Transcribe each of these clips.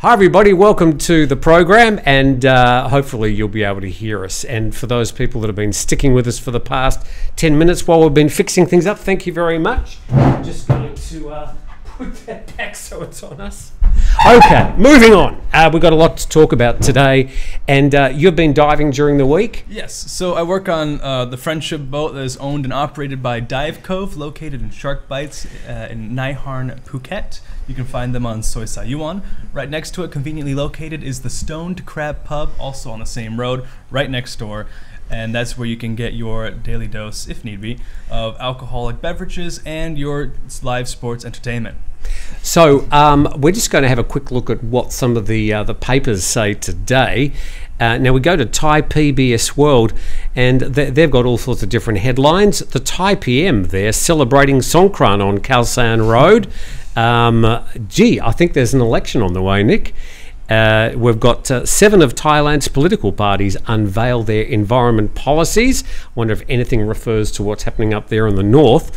Hi everybody, welcome to the program, and hopefully you'll be able to hear us. And for those people that have been sticking with us for the past 10 minutes while we've been fixing things up, thank you very much. I'm just going to put that back so it's on us. Okay, moving on. We've got a lot to talk about today, and you've been diving during the week? Yes, so I work on the Friendship boat that is owned and operated by Dive Cove, located in Shark Bites in Nai Harn, Phuket. You can find them on Soi Sai Yuan. Right next to it, conveniently located, is the Stoned Crab Pub, also on the same road, right next door. And that's where you can get your daily dose, if need be, of alcoholic beverages and your live sports entertainment. So we're just going to have a quick look at what some of the papers say today. Now we go to Thai PBS World, and they've got all sorts of different headlines. The Thai PM there celebrating Songkran on Khao San Road. Gee, I think there's an election on the way, Nick. We've got 7 of Thailand's political parties unveil their environment policies. I wonder if anything refers to what's happening up there in the north.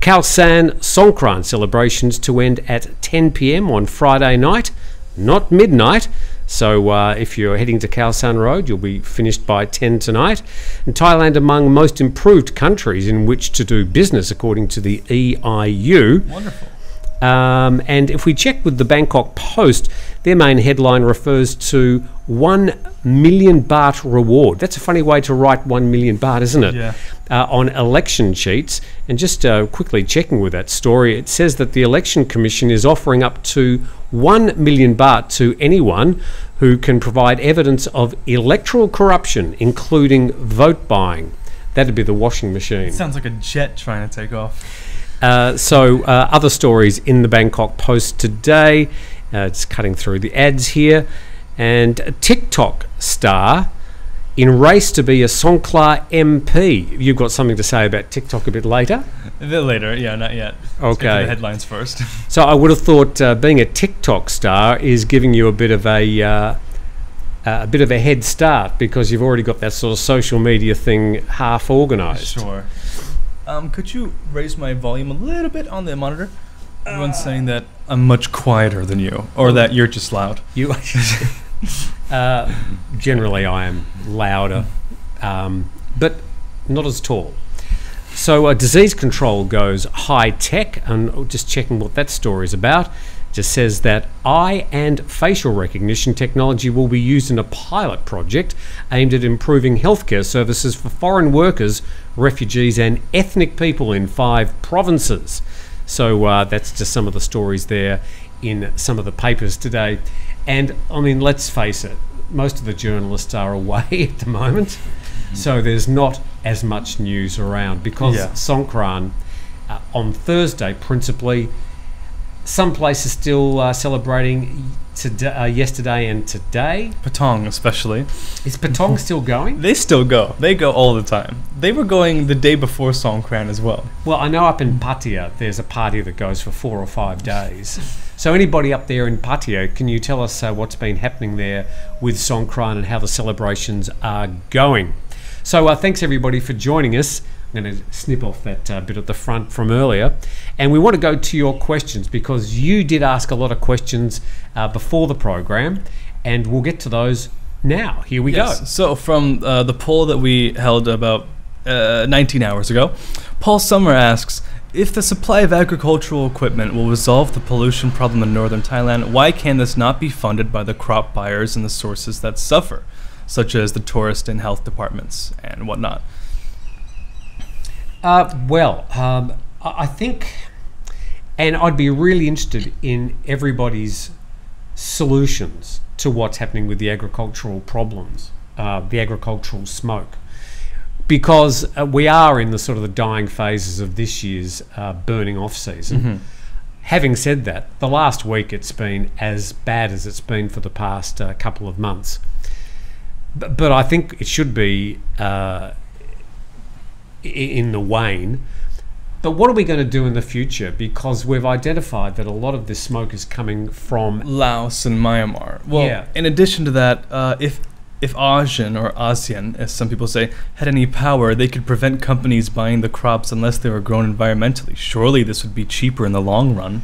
Khao San Songkran celebrations to end at 10 p.m. on Friday night, not midnight. So if you're heading to Khao San Road, you'll be finished by 10 tonight. And Thailand among most improved countries in which to do business, according to the EIU. Wonderful. And if we check with the Bangkok Post, their main headline refers to 1 million baht reward. That's a funny way to write 1 million baht, isn't it? Yeah. On election sheets. And just quickly checking with that story, it says that the Election Commission is offering up to 1 million baht to anyone who can provide evidence of electoral corruption, including vote buying. That'd be the washing machine. It sounds like a jet trying to take off. So other stories in the Bangkok Post today. It's cutting through the ads here. And a TikTok star in race to be a Songkhla MP. You've got something to say about TikTok a bit later? A bit later, yeah, not yet. Okay. Let's get to the headlines first. So I would have thought being a TikTok star is giving you a bit of a head start, because you've already got that sort of social media thing half organised. Sure. Could you raise my volume a little bit on the monitor? Everyone's saying that I'm much quieter than you, or that you're just loud. You, generally, I am louder, but not as tall. So disease control goes high tech, and just checking what that story is about. Just says that eye and facial recognition technology will be used in a pilot project aimed at improving healthcare services for foreign workers, refugees and ethnic people in 5 provinces. So that's just some of the stories there in some of the papers today. And I mean, let's face it, most of the journalists are away at the moment, so there's not as much news around, because Songkran on Thursday principally. Some places still celebrating yesterday and today. Patong especially. Is Patong still going? They still go. They go all the time. They were going the day before Songkran as well. Well, I know up in Pattaya there's a party that goes for 4 or 5 days. So anybody up there in Pattaya, can you tell us what's been happening there with Songkran and how the celebrations are going? So thanks everybody for joining us. I'm going to snip off that bit at the front from earlier, and we want to go to your questions, because you did ask a lot of questions before the program, and we'll get to those now. Here we go. So from the poll that we held about 19 hours ago, Paul Summer asks, if the supply of agricultural equipment will resolve the pollution problem in northern Thailand, why can this not be funded by the crop buyers and the sources that suffer, such as the tourist and health departments and whatnot? I think, and I'd be really interested in everybody's solutions to what's happening with the agricultural problems, the agricultural smoke, because we are in the sort of the dying phases of this year's burning off season. Having said that, the last week it's been as bad as it's been for the past couple of months. But I think it should be in the wane. But what are we going to do in the future? Because we've identified that a lot of this smoke is coming from Laos and Myanmar. Well, in addition to that, if ASEAN, or ASEAN as some people say, had any power, they could prevent companies buying the crops unless they were grown environmentally. Surely this would be cheaper in the long run.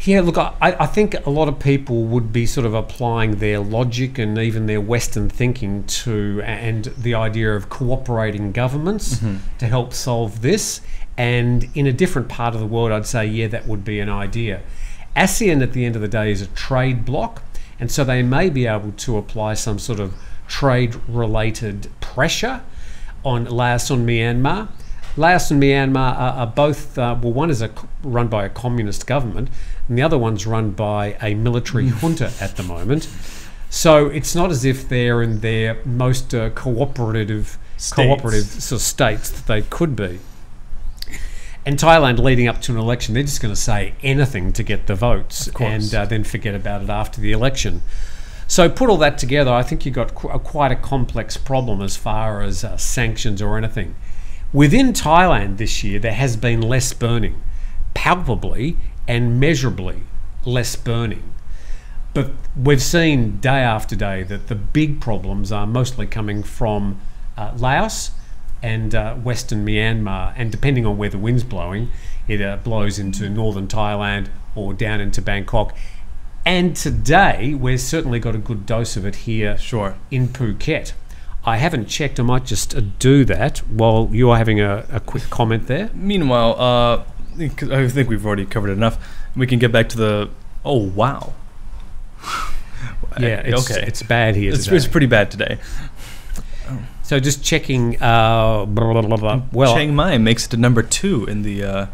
Yeah, look, I think a lot of people would be sort of applying their logic and even their Western thinking to, and the idea of cooperating governments to help solve this. And in a different part of the world, I'd say, yeah, that would be an idea. ASEAN, at the end of the day, is a trade bloc. And so they may be able to apply some sort of trade-related pressure on Laos and Myanmar. Laos and Myanmar are both, well, one is run by a communist government, and the other one's run by a military junta at the moment. So it's not as if they're in their most cooperative sort of states that they could be. And Thailand, leading up to an election, they're just going to say anything to get the votes and then forget about it after the election. So put all that together, I think you've got quite a complex problem as far as sanctions or anything. Within Thailand this year, there has been less burning, palpably and measurably less burning. But we've seen day after day that the big problems are mostly coming from Laos and Western Myanmar. And depending on where the wind's blowing, it blows into northern Thailand or down into Bangkok. And today, we've certainly got a good dose of it here in Phuket. I haven't checked. I might just do that while you're having a quick comment there. Meanwhile, I think we've already covered it enough. We can get back to the, oh, wow. Yeah, it's bad here today. It's pretty bad today. Oh. So just checking, well. Chiang Mai makes it to number 2 in the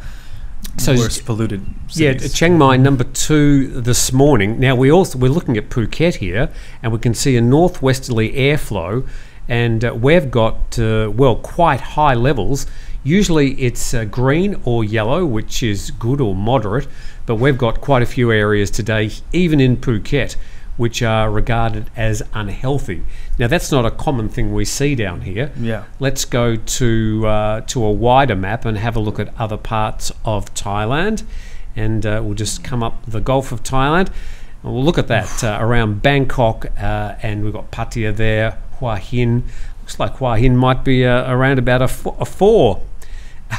worst polluted cities. Yeah, Chiang Mai, number 2 this morning. Now, we're looking at Phuket here, and we can see a northwesterly airflow. And we've got, well, quite high levels. Usually it's green or yellow, which is good or moderate, but we've got quite a few areas today, even in Phuket, which are regarded as unhealthy. Now, that's not a common thing we see down here. Yeah. Let's go to a wider map and have a look at other parts of Thailand. And we'll just come up the Gulf of Thailand. And we'll look at that around Bangkok, and we've got Pattaya there. Hua Hin, looks like Hua Hin might be around about a 4,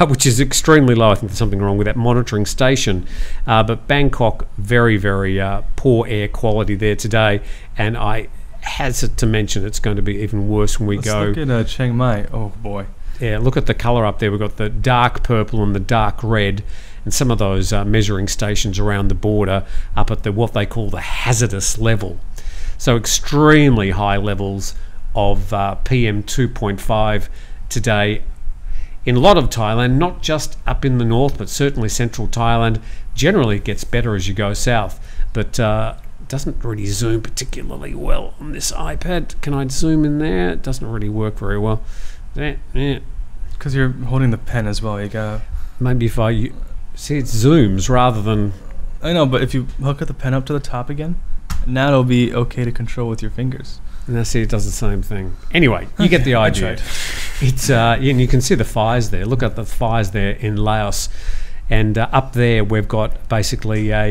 which is extremely low. I think there's something wrong with that monitoring station. But Bangkok, very, very poor air quality there today. And I hazard to mention it's going to be even worse when we go. Let's look at Chiang Mai. Oh, boy. Yeah, look at the colour up there. We've got the dark purple and the dark red. And some of those measuring stations around the border up at the what they call the hazardous level. So extremely high levels of PM 2.5 today in a lot of Thailand, not just up in the north, but certainly central Thailand. Generally it gets better as you go south, but doesn't really zoom particularly well on this iPad. Can I zoom in there? It doesn't really work very well. Because you're holding the pen as well. You go. Maybe if I see it zooms rather than. I know, but if you hook the pen up to the top again, now it'll be okay to control with your fingers. And I see it does the same thing. Anyway, you get the idea. It's and you can see the fires there. Look at the fires there in Laos, and up there we've got basically a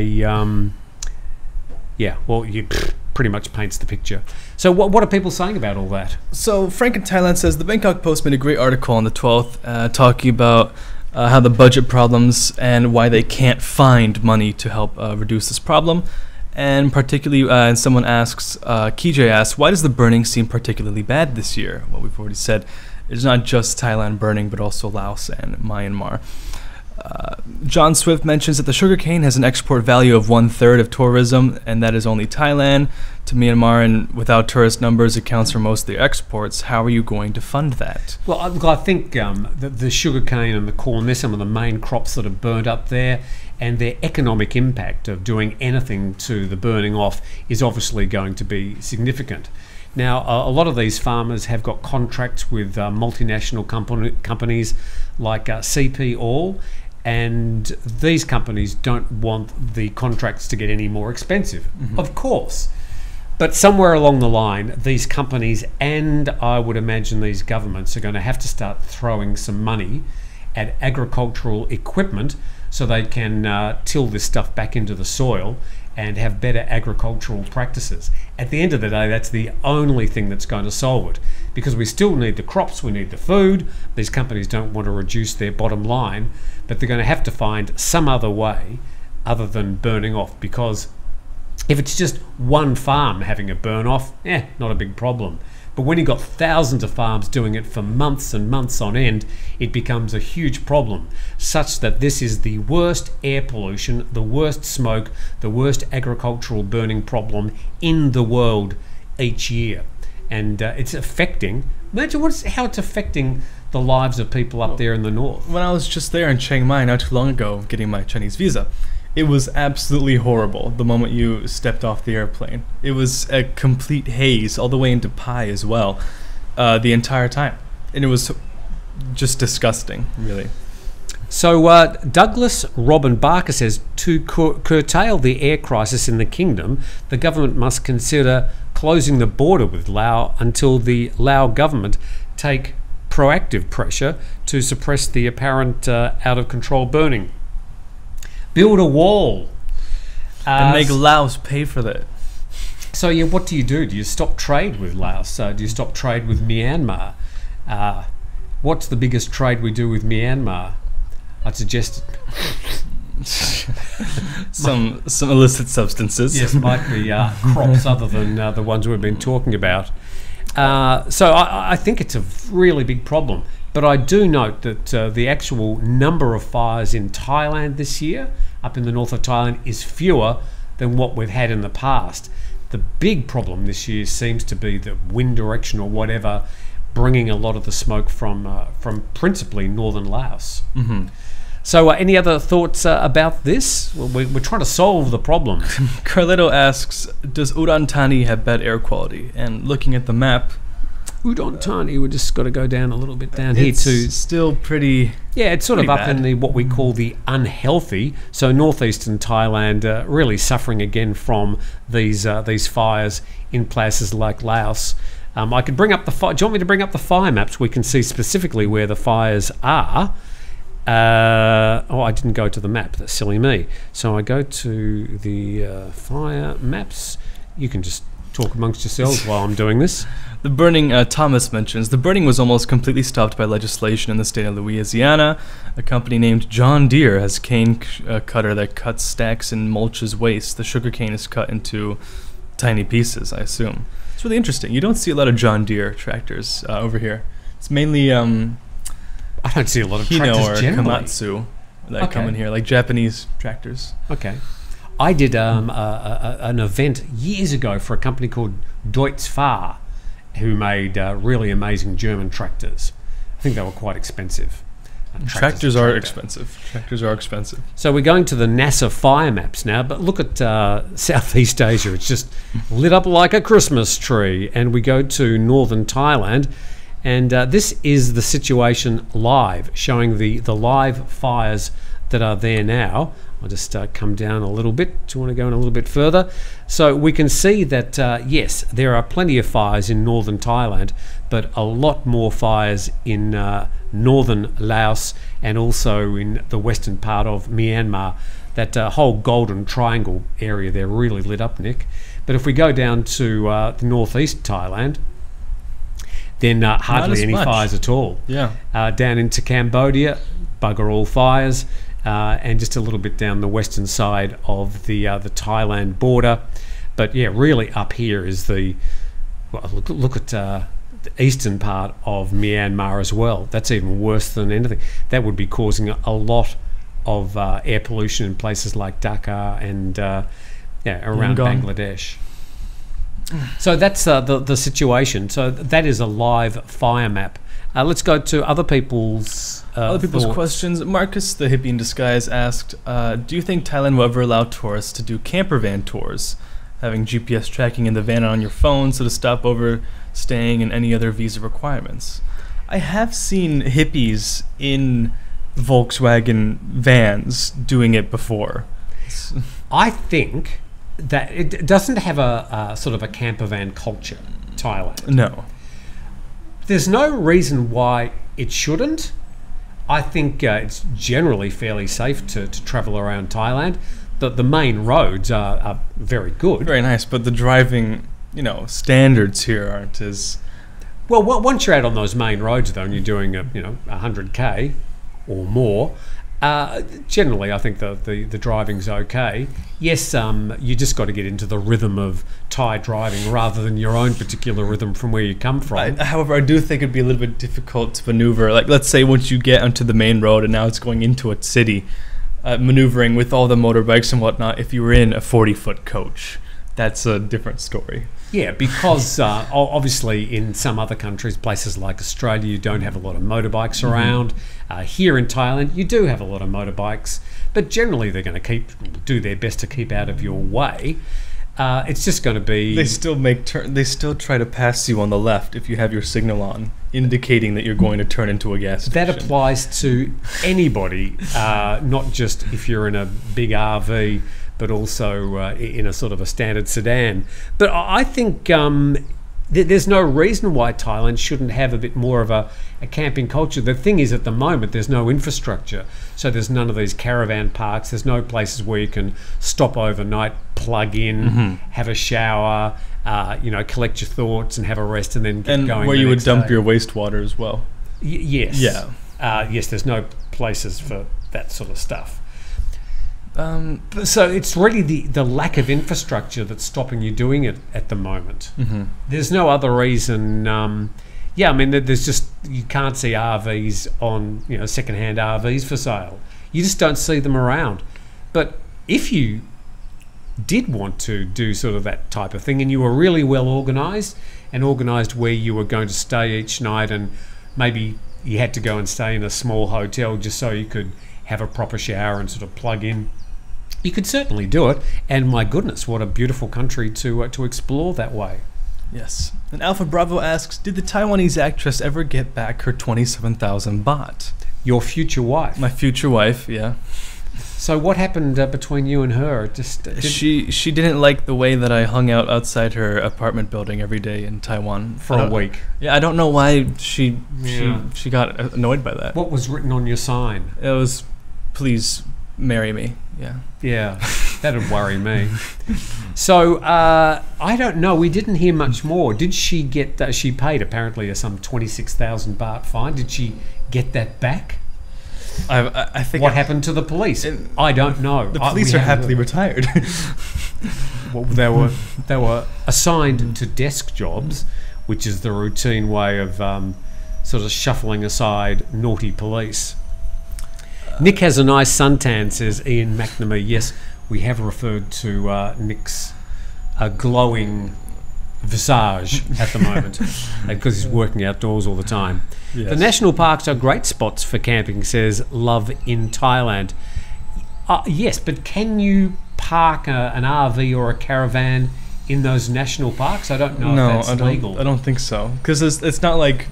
yeah. Well, you pretty much paints the picture. So what are people saying about all that? So Frank in Thailand says the Bangkok Post made a great article on the 12th talking about how the budget problems and why they can't find money to help reduce this problem. And particularly, and someone asks, KJ asks, why does the burning seem particularly bad this year? Well, we've already said it's not just Thailand burning, but also Laos and Myanmar. John Swift mentions that the sugarcane has an export value of 1/3 of tourism, and that is only Thailand to Myanmar, and without tourist numbers, it counts for most of their exports. How are you going to fund that? Well, I think the sugarcane and the corn, they're some of the main crops that are burned up there, and their economic impact of doing anything to the burning off is obviously going to be significant. Now, a lot of these farmers have got contracts with multinational companies like CP Oil, and these companies don't want the contracts to get any more expensive, of course. But somewhere along the line, these companies and I would imagine these governments are going to have to start throwing some money at agricultural equipment so they can till this stuff back into the soil and have better agricultural practices. At the end of the day, that's the only thing that's going to solve it, because we still need the crops, we need the food. These companies don't want to reduce their bottom line, but they're going to have to find some other way other than burning off, because if it's just one farm having a burn off, not a big problem. But when you've got thousands of farms doing it for months and months on end, it becomes a huge problem, such that this is the worst air pollution, the worst smoke, the worst agricultural burning problem in the world each year. And it's affecting, imagine how it's affecting the lives of people up there in the north. When I was just there in Chiang Mai not too long ago getting my Chinese visa, it was absolutely horrible the moment you stepped off the airplane. It was a complete haze all the way into Pai as well, the entire time. And it was just disgusting, really. So Douglas Robin Barker says, to curtail the air crisis in the kingdom, the government must consider closing the border with Laos until the Laos government take proactive pressure to suppress the apparent out-of-control burning. Build a wall. And make Laos pay for that. So yeah, what do you do? Do you stop trade with Laos? Do you stop trade with Myanmar? What's the biggest trade we do with Myanmar? I'd suggest some illicit substances. Yes, might be crops other than the ones we've been talking about. So I think it's a really big problem. But I do note that the actual number of fires in Thailand this year, up in the north of Thailand, is fewer than what we've had in the past. The big problem this year seems to be the wind direction or whatever, bringing a lot of the smoke from principally northern Laos. Mm-hmm. So any other thoughts about this? Well, we're trying to solve the problem. Carletto asks, does Udon Thani have bad air quality? And looking at the map, Udon Thani, we just got to go down a little bit down here too. It's still pretty. Yeah, it's sort of up bad. In the what we call the unhealthy. So northeastern Thailand really suffering again from these fires in places like Laos. I could bring up the fire. Do you want me to bring up the fire maps? We can see specifically where the fires are. Oh, I didn't go to the map. That's silly me. So I go to the fire maps. You can just talk amongst yourselves while I'm doing this. The burning, Thomas mentions, the burning was almost completely stopped by legislation in the state of Louisiana. A company named John Deere has a cane cutter that cuts, stacks, and mulches waste. The sugarcane is cut into tiny pieces, I assume. It's really interesting. You don't see a lot of John Deere tractors over here. It's mainly I don't see a lot of tractors generally. Komatsu that come in here, like Japanese tractors. Okay. I did an event years ago for a company called Deutz Fahr, who made really amazing German tractors. I think they were quite expensive. Tractors are expensive. So we're going to the NASA fire maps now, but look at Southeast Asia. It's just lit up like a Christmas tree. And we go to northern Thailand, and this is the situation live, showing the live fires that are there now. I'll just come down a little bit. Do you want to go in a little bit further? So we can see that, yes, there are plenty of fires in northern Thailand, but a lot more fires in northern Laos and also in the western part of Myanmar. That whole Golden Triangle area there really lit up, Nick. But if we go down to the northeast Thailand, then hardly any fires at all. Yeah. Down into Cambodia, bugger all fires. And just a little bit down the western side of the Thailand border, but yeah, really up here is the look at the eastern part of Myanmar as well. That's even worse than anything. That would be causing a lot of air pollution in places like Dhaka and around Bangladesh. So that's the situation. So that is a live fire map. Let's go to other people's thoughts. Questions. Marcus, the hippie in disguise, asked, do you think Thailand will ever allow tourists to do camper van tours, having GPS tracking in the van on your phone, so to stop overstaying and any other visa requirements? I have seen hippies in Volkswagen vans doing it before. I think that it doesn't have a sort of a camper van culture, Thailand. No. There's no reason why it shouldn't. I think it's generally fairly safe to travel around Thailand. The main roads are very good. Very nice, but the driving, standards here aren't as... Well, once you're out on those main roads, though, and you're doing, 100K or more, Generally, I think the driving's okay. Yes, you just got to get into the rhythm of Thai driving rather than your own particular rhythm from where you come from. However, I do think it'd be a little bit difficult to maneuver. Like, let's say once you get onto the main road and now it's going into a city, maneuvering with all the motorbikes and whatnot, if you were in a 40-foot coach, that's a different story. Yeah, because obviously in some other countries, places like Australia, you don't have a lot of motorbikes around. Here in Thailand, you do have a lot of motorbikes, but generally they're going to do their best to keep out of your way. It's just going to be... They still make They still try to pass you on the left if you have your signal on, indicating that you're going to turn into a gas station. That applies to anybody, not just if you're in a big RV, but also in a sort of a standard sedan. But I think there's no reason why Thailand shouldn't have a bit more of a camping culture. The thing is, at the moment, there's no infrastructure. So there's none of these caravan parks. There's no places where you can stop overnight, plug in, have a shower, you know, collect your thoughts and have a rest and then get going. And where you would dump your wastewater as well. Yes. Yeah. Yes, there's no places for that sort of stuff. So it's really the lack of infrastructure that's stopping you doing it at the moment. There's no other reason. Yeah, I mean, there's just, you can't see RVs on, you know, secondhand RVs for sale. You just don't see them around. But if you did want to do sort of that type of thing and you were really well organised and organised where you were going to stay each night, and maybe you had to go and stay in a small hotel just so you could have a proper shower and sort of plug in, you could certainly do it. And my goodness, what a beautiful country to explore that way. Yes. And Alpha Bravo asks, did the Taiwanese actress ever get back her 27,000 baht? Your future wife. My future wife, yeah. So what happened between you and her? Just she didn't like the way that I hung out outside her apartment building every day in Taiwan for a week. Yeah, I don't know why she got annoyed by that. What was written on your sign? It was, please marry me. Yeah. Yeah, that'd worry me. So I don't know. We didn't hear much more. Did she get that? She paid apparently some 26,000 baht fine. Did she get that back? I think what happened to the police? I don't know. The police are happily retired. Well, they were assigned to desk jobs, which is the routine way of sort of shuffling aside naughty police. Nick has a nice suntan, says Ian McNamee. Yes, we have referred to Nick's glowing visage at the moment because he's working outdoors all the time. Yes. The national parks are great spots for camping, says Love in Thailand. Yes, but can you park an RV or a caravan in those national parks? I don't know if that's legal. I don't think so, because it's not like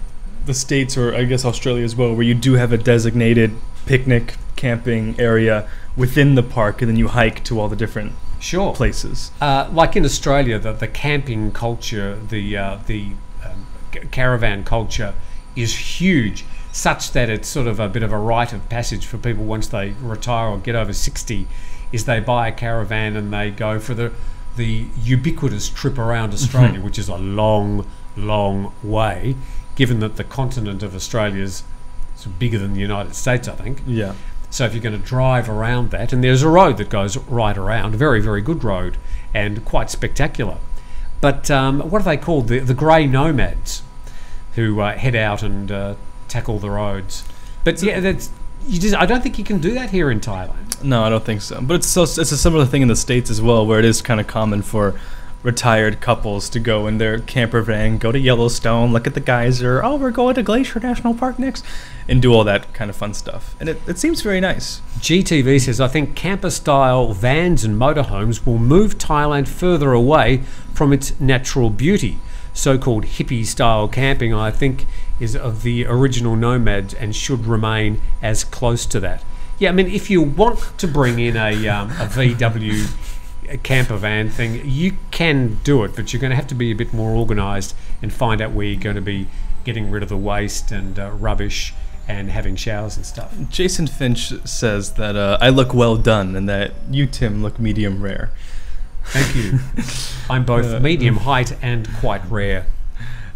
the States or I guess Australia as well, where you do have a designated picnic camping area within the park and then you hike to all the different places. Like in Australia, the camping culture, the caravan culture is huge, such that it's sort of a bit of a rite of passage for people once they retire or get over 60, is they buy a caravan and they go for the ubiquitous trip around Australia, which is a long, long way, given that the continent of Australia is bigger than the United States, I think. Yeah. So if you're going to drive around that, and there's a road that goes right around, a very, very good road and quite spectacular. But what are they called? The grey nomads who head out and tackle the roads. But so, yeah, I don't think you can do that here in Thailand. No, I don't think so. But it's a similar thing in the States as well, where it is kind of common for retired couples to go in their camper van, go to Yellowstone, look at the geyser, oh, we're going to Glacier National Park next, and do all that kind of fun stuff. And it seems very nice. GTV says, I think camper-style vans and motorhomes will move Thailand further away from its natural beauty. So-called hippie-style camping, I think, is of the original nomads and should remain as close to that. Yeah, I mean, if you want to bring in a VW camper van thing, you can do it, but you're going to have to be a bit more organised and find out where you're going to be getting rid of the waste and rubbish and having showers and stuff. Jason Finch says that I look well done and that you, Tim, look medium rare. Thank you. I'm both medium height and quite rare.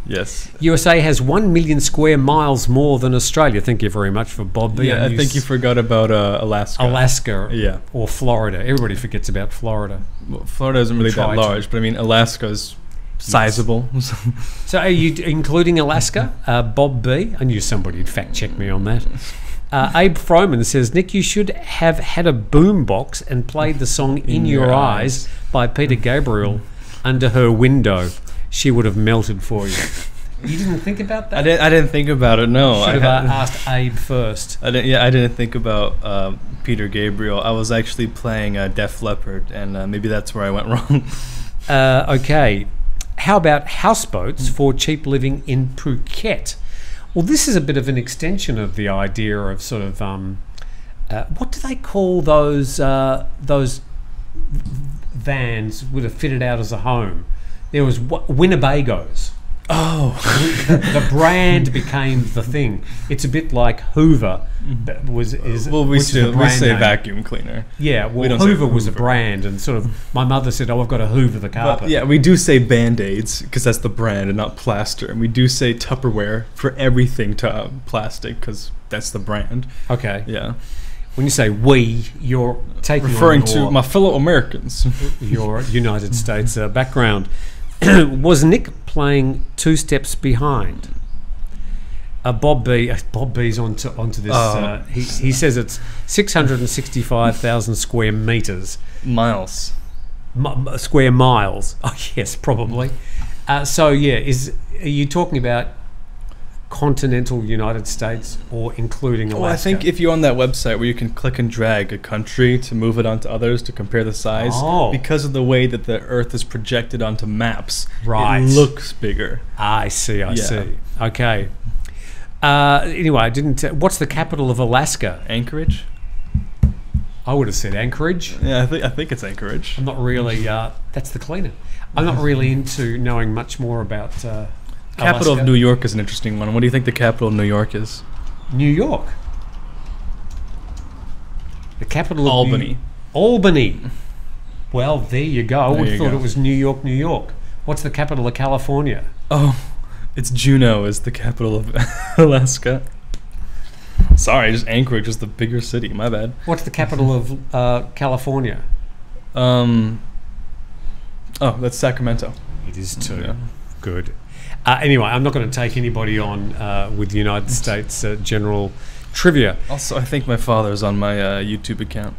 Yes. USA has 1 million square miles more than Australia. Thank you very much for Bob. Yeah, I think you forgot about Alaska. Alaska. Yeah. Or Florida. Everybody forgets about Florida. Well, Florida isn't really that large, but I mean, Alaska's sizable. So are you including Alaska? Bob B. I knew somebody would fact check me on that. Abe Froman says, Nick, you should have had a boombox and played the song In Your Eyes by Peter Gabriel under her window. She would have melted for you. You didn't think about that? I didn't think about it, no. Should have asked Abe first. I didn't think about Peter Gabriel. I was actually playing Def Leppard, and maybe that's where I went wrong. Okay. How about houseboats for cheap living in Phuket? Well, this is a bit of an extension of the idea of sort of what do they call those vans would have fitted out as a home? There was Winnebagos. Oh, the brand became the thing. It's a bit like Hoover. We say vacuum cleaner. Yeah, well, Hoover was a brand, and sort of my mother said, "Oh, I've got to Hoover the carpet." But yeah, we do say Band-Aids because that's the brand and not plaster, and we do say Tupperware for everything to plastic because that's the brand. Okay. Yeah. When you say we, you're taking referring on your, to my fellow Americans. Your United States background. Was Nick playing Two Steps Behind? Bob B's onto this. He says it's 665,000 square meters. Miles. Square miles. Oh yes, probably. So yeah, are you talking about continental United States or including Alaska? Well, I think if you're on that website where you can click and drag a country to move it onto others to compare the size, because of the way that the Earth is projected onto maps, it looks bigger. I see. Okay. Anyway, I didn't. What's the capital of Alaska? Anchorage. I would have said Anchorage. Yeah, I think it's Anchorage. I'm not really. That's the cleaner. I'm not really into knowing much more about. Capital Alaska. Of New York is an interesting one. What do you think the capital of New York is? New York. The capital of Albany. Well, there you go. I would have thought it was New York, New York. What's the capital of California? Oh, it's Juneau is the capital of Alaska. Sorry, just Anchorage is the bigger city. My bad. What's the capital of California? Oh, that's Sacramento. It is too. Yeah. Good. Anyway, I'm not going to take anybody on with the United States general trivia. Also, I think my father's on my YouTube account.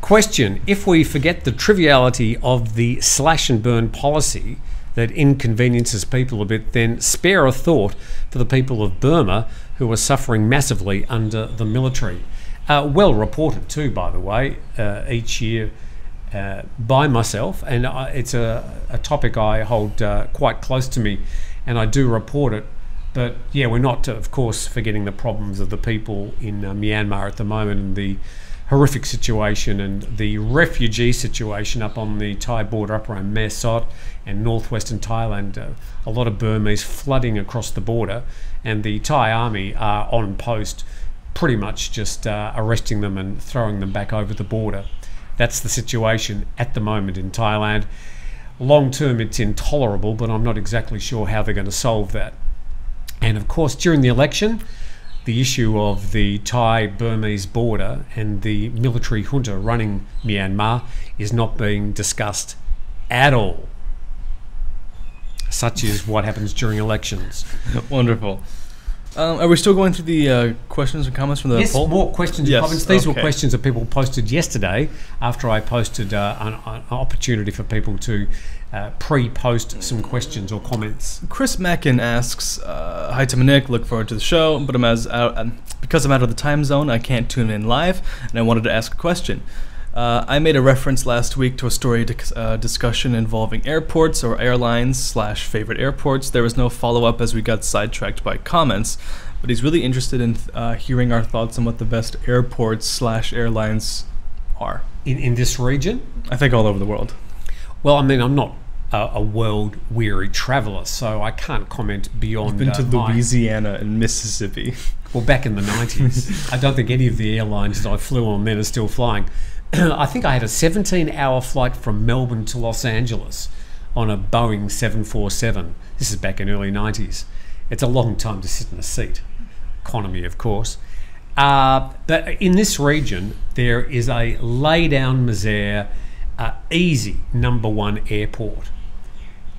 Question: if we forget the triviality of the slash and burn policy that inconveniences people a bit, then spare a thought for the people of Burma who are suffering massively under the military. Well reported too, by the way, each year by myself, and it's a topic I hold quite close to me. And I do report it, but yeah, we're not, of course, forgetting the problems of the people in Myanmar at the moment, and the horrific situation and the refugee situation up on the Thai border, up around Mae Sot and northwestern Thailand. A lot of Burmese flooding across the border, and the Thai army are on post, pretty much just arresting them and throwing them back over the border. That's the situation at the moment in Thailand. Long term, it's intolerable, but I'm not exactly sure how they're going to solve that. And of course, during the election, the issue of the Thai-Burmese border and the military junta running Myanmar is not being discussed at all. Such is what happens during elections. Wonderful. Are we still going through the questions and comments from the poll? Yes, more questions and comments. These were questions that people posted yesterday after I posted an opportunity for people to pre-post some questions or comments. Chris Mackin asks, hi Tim and Nick, look forward to the show, but because I'm out of the time zone, I can't tune in live, and I wanted to ask a question. I made a reference last week to a story discussion involving airports or airlines / favorite airports. There was no follow-up as we got sidetracked by comments, but he's really interested in hearing our thoughts on what the best airports / airlines are. In this region? I think all over the world. Well, I mean, I'm not a world-weary traveler, so I can't comment beyond. You've been to Louisiana and Mississippi. Well, back in the 90s. I don't think any of the airlines that I flew on then are still flying. I think I had a 17-hour flight from Melbourne to Los Angeles on a Boeing 747. This is back in early 90s. It's a long time to sit in a seat. Economy, of course. But in this region, there is a lay-down misère, easy number one airport.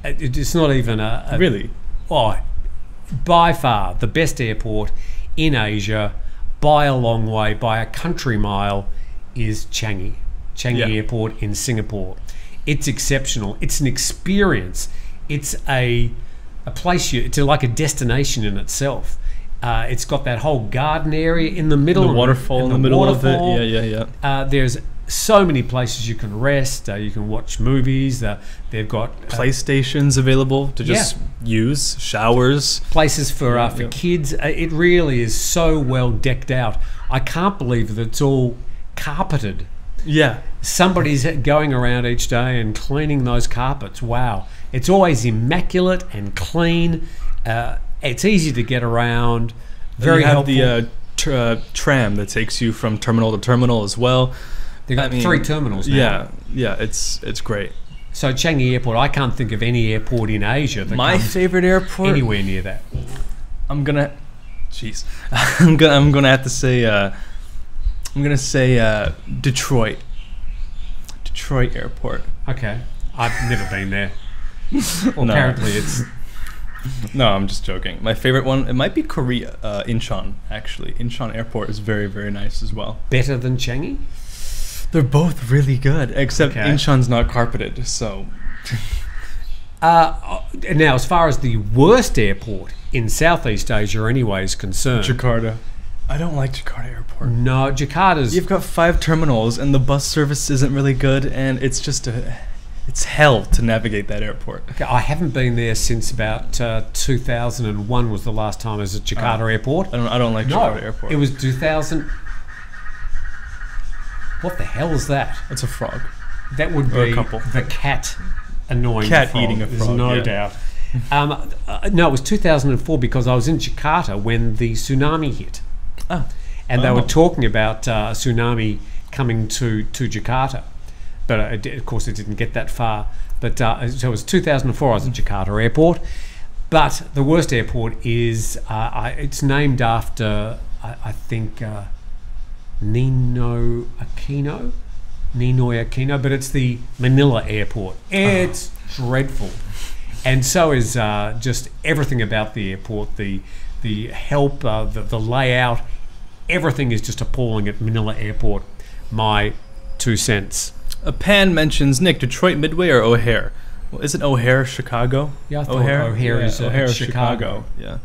It's not even a really. Oh, by far the best airport in Asia, by a long way, by a country mile, is Changi Airport in Singapore. It's exceptional. It's an experience. It's a place it's like a destination in itself. It's got that whole garden area in the middle, the waterfall in the middle of it. Yeah. There's so many places you can rest. You can watch movies. They've got PlayStations available to just use. Showers. Places for kids. It really is so well decked out. I can't believe that it's all carpeted. Yeah. Somebody's going around each day and cleaning those carpets. Wow. It's always immaculate and clean. It's easy to get around. Very helpful. You have the tram that takes you from terminal to terminal as well. They've got three terminals now. Yeah, it's great. So Changi Airport, I can't think of any airport in Asia that my favorite airport anywhere near that. I'm gonna say Detroit Airport. Okay, I've never been there. Well, apparently it's. No, I'm just joking. My favorite one, it might be Korea, Incheon actually. Incheon Airport is very, very nice as well. Better than Changi? They're both really good, except Incheon's not carpeted, so. Now, as far as the worst airport in Southeast Asia anyway is concerned. Jakarta. I don't like Jakarta Airport. No, Jakarta's... You've got 5 terminals, and the bus service isn't really good, and it's just it's hell to navigate that airport. Okay, I haven't been there since about 2001 was the last time I was at Jakarta Airport. I don't like Jakarta Airport. It was 2000... What the hell is that? It's a frog. That would be the cat annoying cat frog. Eating a frog. There's no doubt. No, it was 2004 because I was in Jakarta when the tsunami hit. Oh. And they were talking about a tsunami coming to Jakarta. But of course, it didn't get that far. But so it was 2004, I was at Jakarta Airport. But the worst airport is, it's named after, I think... Ninoy Aquino, but it's the Manila airport. It's dreadful, and so is just everything about the airport. The help, the layout, everything is just appalling at Manila Airport. My 2 cents. A pan mentions Nick Detroit Midway or O'Hare. Well, isn't O'Hare Chicago? Yeah, I thought O'Hare is Chicago. Yeah.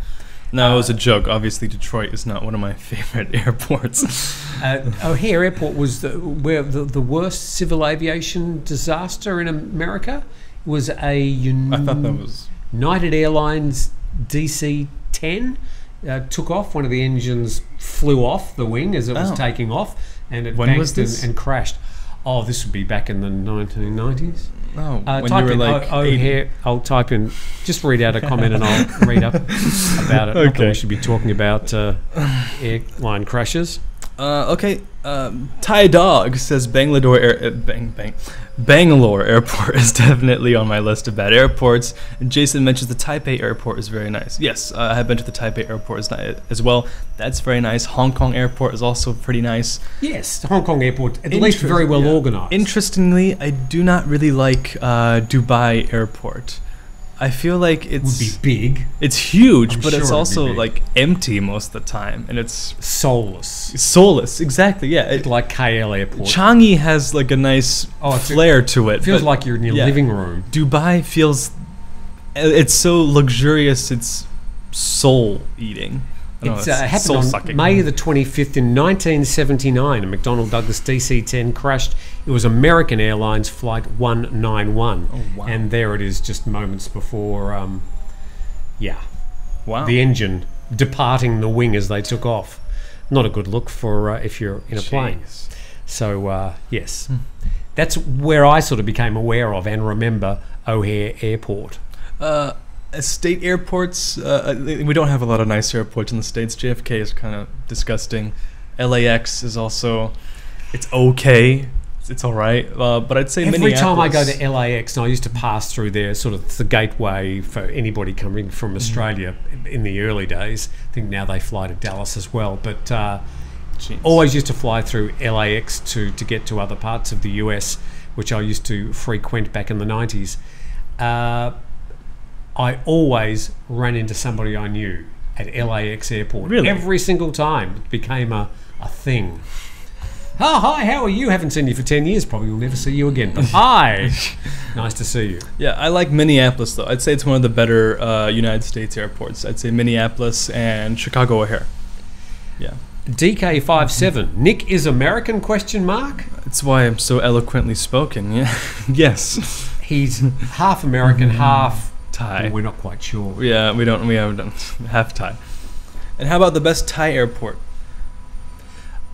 No, it was a joke. Obviously, Detroit is not one of my favorite airports. O'Hare Airport was the worst civil aviation disaster in America. It was a United Airlines DC-10 took off. One of the engines flew off the wing as it was taking off, and it banked and crashed. Oh, this would be back in the 1990s. Oh, when you were like O'Hare, I'll type in, just read out a comment and I'll read up about it. Okay. We should be talking about airline crashes. Thai Dog says Bangalore Airport is definitely on my list of bad airports. Jason mentions the Taipei Airport is very nice. Yes, I have been to the Taipei Airport as well. That's very nice. Hong Kong Airport is also pretty nice. Yes, the Hong Kong Airport, at least very well organized. Interestingly, I do not really like Dubai Airport. I feel like would be big. It's huge, but it's also like empty most of the time, and it's soulless. Soulless, exactly. Yeah, it's like KL Airport. Changi has like a nice flair to it. It feels like you're in your living room. Dubai feels it's so luxurious. It's soul eating. It happened on May the 25th in 1979. A McDonnell Douglas DC-10 crashed. It was American Airlines Flight 191. Oh, wow. And there it is just moments before, the engine departing the wing as they took off. Not a good look for if you're in a plane. So, yes. That's where I sort of became aware of and remember O'Hare Airport. State airports, we don't have a lot of nice airports in the States. JFK is kind of disgusting. LAX is also, it's okay. it's all right. But I'd say every time I go to LAX, and I used to pass through there, sort of the gateway for anybody coming from Australia in the early days. I think now they fly to Dallas as well, but always used to fly through LAX to get to other parts of the US, which I used to frequent back in the 90s. I always ran into somebody I knew at LAX airport. Really? Every single time. It became a thing. Oh, hi, how are you? Haven't seen you for 10 years. Probably will never see you again. But hi. Nice to see you. Yeah, I like Minneapolis, though. I'd say it's one of the better United States airports. I'd say Minneapolis and Chicago O'Hare. Yeah. DK57, Nick is American, question mark? That's why I'm so eloquently spoken, yeah. Yes. He's half American, half Thai. Well, we're not quite sure. Yeah, we haven't done half Thai. And how about the best Thai airport?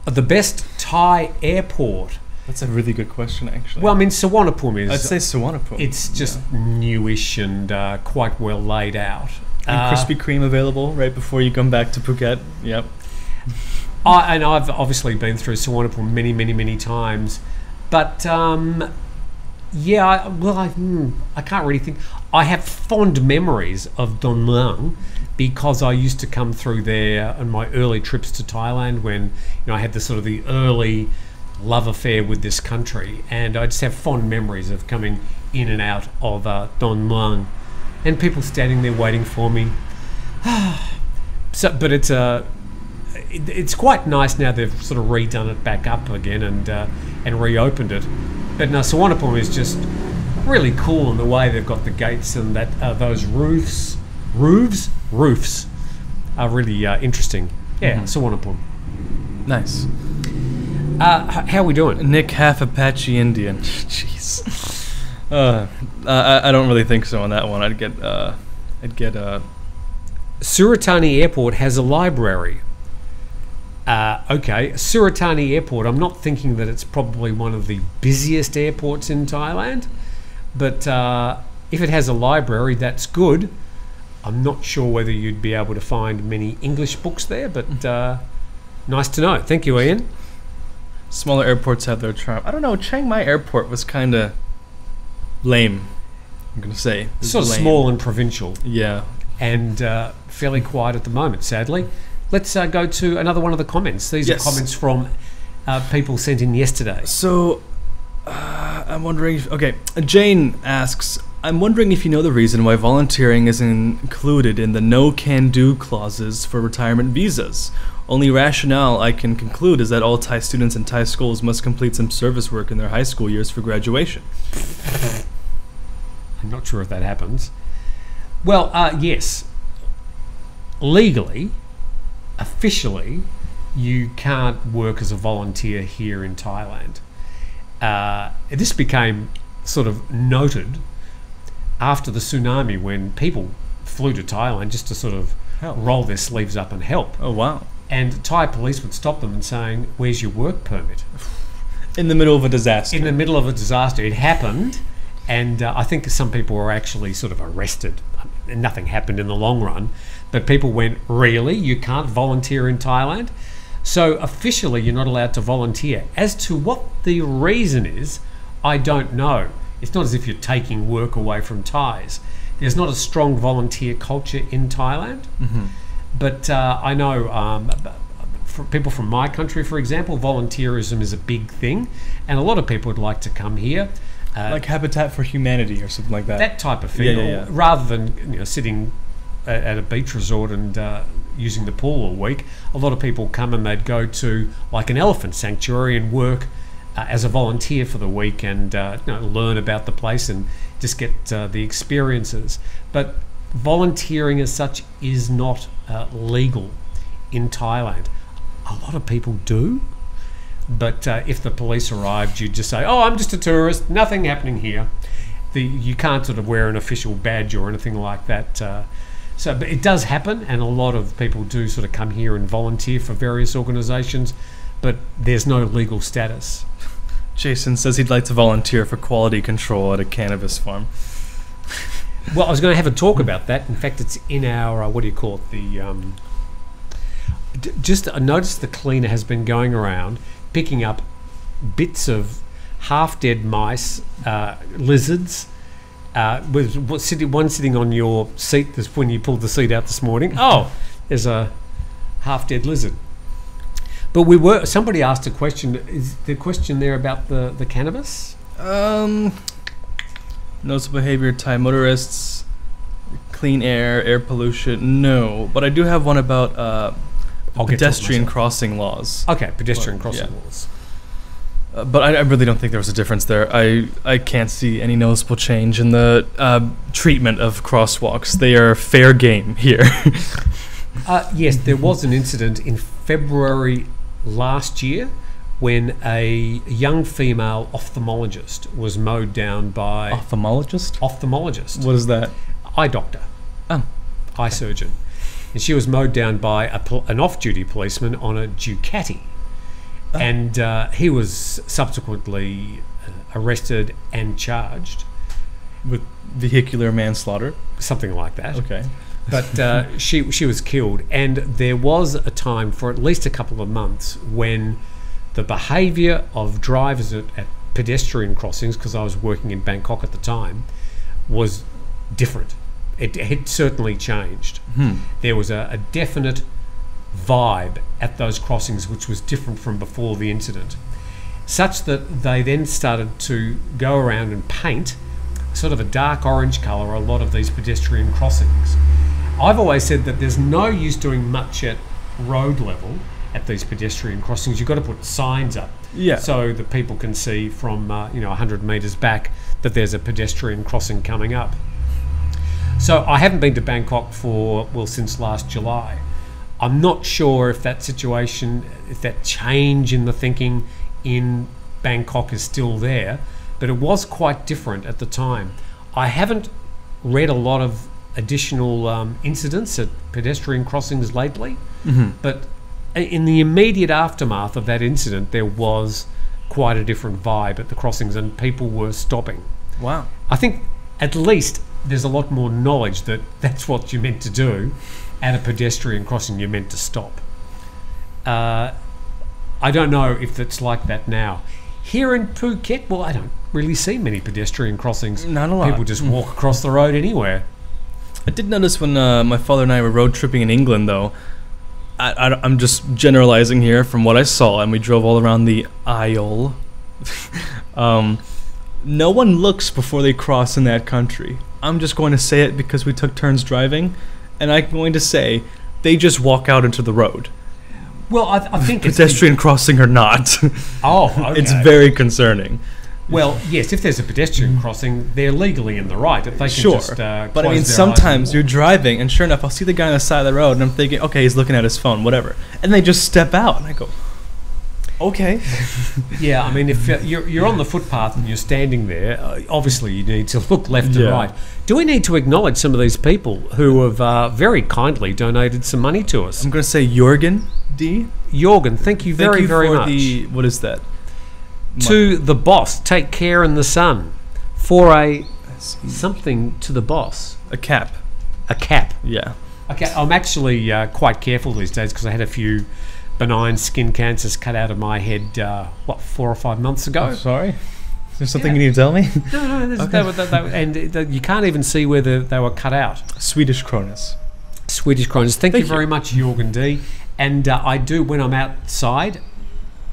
The best Thai airport. That's a really good question, actually. Well, I mean, Suvarnabhumi is... I'd say Suvarnabhumi. It's just newish and quite well laid out. And Krispy Kreme available right before you come back to Phuket. Yep. And I've obviously been through Suvarnabhumi many, many, many times. But, yeah, well, I can't really think. I have fond memories of Don Mueang, because I used to come through there on my early trips to Thailand when I had the sort of the early love affair with this country, and I just have fond memories of coming in and out of Don Mueang and people standing there waiting for me. But it's quite nice now. They've sort of redone it back up again and reopened it. But no, Suvarnabhumi is just really cool in the way they've got the gates and that those roofs are really interesting. Yeah, Suvarnabhumi. Nice. How are we doing? Nick, half Apache Indian. Jeez. I don't really think so on that one. I'd get Surat Thani Airport has a library. Okay, Surat Thani Airport. I'm not thinking that it's probably one of the busiest airports in Thailand, but if it has a library, that's good. I'm not sure whether you'd be able to find many English books there, but nice to know. Thank you, Ian. Smaller airports have their charm. I don't know, Chiang Mai Airport was kind of lame, I'm going to say. Sort of small and provincial. Yeah. And fairly quiet at the moment, sadly. Let's go to another one of the comments. These are comments from people sent in yesterday. So, I'm wondering... Okay, Jane asks... I'm wondering if you know the reason why volunteering is included in the no-can-do clauses for retirement visas. Only rationale I can conclude is that all Thai students in Thai schools must complete some service work in their high school years for graduation. I'm not sure if that happens. Well, yes. Legally, officially, you can't work as a volunteer here in Thailand. This became sort of noted after the tsunami, when people flew to Thailand just to sort of roll their sleeves up and help. Oh, wow. And Thai police would stop them and saying, where's your work permit? In the middle of a disaster. In the middle of a disaster. It happened, and I think some people were actually sort of arrested. Nothing happened in the long run, but people went, really? You can't volunteer in Thailand? So officially, you're not allowed to volunteer. As to what the reason is, I don't know. It's not as if you're taking work away from Thais. There's not a strong volunteer culture in Thailand. But I know for people from my country, for example, volunteerism is a big thing. And a lot of people would like to come here. Like Habitat for Humanity or something like that. That type of thing. Yeah. Rather than sitting at a beach resort and using the pool all week, a lot of people come and they'd go to like an elephant sanctuary and work as a volunteer for the week and learn about the place and just get the experiences. But volunteering as such is not legal in Thailand. A lot of people do, but if the police arrived, you'd just say, oh, I'm just a tourist, nothing happening here. You can't sort of wear an official badge or anything like that. But it does happen, and a lot of people do sort of come here and volunteer for various organisations, but there's no legal status. Jason says he'd like to volunteer for quality control at a cannabis farm. Well, I was going to have a talk about that. In fact, it's in our, what do you call it? The just noticed the cleaner has been going around picking up bits of half-dead mice, lizards. With one sitting on your seat this, when you pulled the seat out this morning. Oh, there's a half-dead lizard. But we were. Somebody asked a question. Is the question there about the cannabis? Noticeable behavior, Thai motorists, clean air, air pollution. No, but I do have one about pedestrian crossing laws. Okay, pedestrian crossing laws. But I really don't think there was a difference there. I can't see any noticeable change in the treatment of crosswalks. They are fair game here. Yes, there was an incident in February last year when a young female ophthalmologist was mowed down by... Ophthalmologist? Ophthalmologist. What is that? Eye doctor. Oh. Eye surgeon. And she was mowed down by an off-duty policeman on a Ducati. And he was subsequently arrested and charged with vehicular manslaughter, something like that. Okay, but she was killed, and there was a time for at least a couple of months when the behaviour of drivers at pedestrian crossings, because I was working in Bangkok at the time, was different. It had certainly changed. Hmm. There was a definite vibe at those crossings which was different from before the incident, such that they then started to go around and paint sort of a dark orange colour a lot of these pedestrian crossings. I've always said that there's no use doing much at road level at these pedestrian crossings. You've got to put signs up, yeah, so that people can see from 100 metres back that there's a pedestrian crossing coming up. So I haven't been to Bangkok for, well, since last July. I'm not sure if that situation, if that change in the thinking in Bangkok is still there, but it was quite different at the time. I haven't read a lot of additional incidents at pedestrian crossings lately, mm-hmm, but in the immediate aftermath of that incident, there was quite a different vibe at the crossings and people were stopping. Wow. I think at least there's a lot more knowledge that that's what you're meant to do. At a pedestrian crossing, you're meant to stop. I don't know if it's like that now. Here in Phuket, well, I don't really see many pedestrian crossings. Not a lot. People just walk across the road anywhere. I did notice when my father and I were road tripping in England, though. I'm just generalizing here from what I saw, and we drove all around the Isle. No one looks before they cross in that country. I'm just going to say it because we took turns driving. And I'm going to say, they just walk out into the road. Well, I think pedestrian crossing or not. Oh, okay. It's very concerning. Well, yes, if there's a pedestrian crossing, they're legally in the right. If they can just but I mean, sometimes you're driving, and sure enough, I'll see the guy on the side of the road, and I'm thinking, okay, he's looking at his phone, whatever. And they just step out, and I go, okay. Yeah, I mean, if you're on the footpath and you're standing there, obviously you need to look left and right. Do we need to acknowledge some of these people who have very kindly donated some money to us? I'm going to say Jorgen D. Jorgen, thank you very much. The, what is that? To the boss, take care in the sun. For a something to the boss. A cap. A cap. Yeah. Okay, I'm actually quite careful these days because I had a few benign skin cancers cut out of my head, 4 or 5 months ago. Oh, sorry. Is there something you need to tell me? No, no. Okay. They you can't even see where they were cut out. Swedish Kronos. Swedish Kronos. Thank you very much, Jorgen D. And I do, when I'm outside,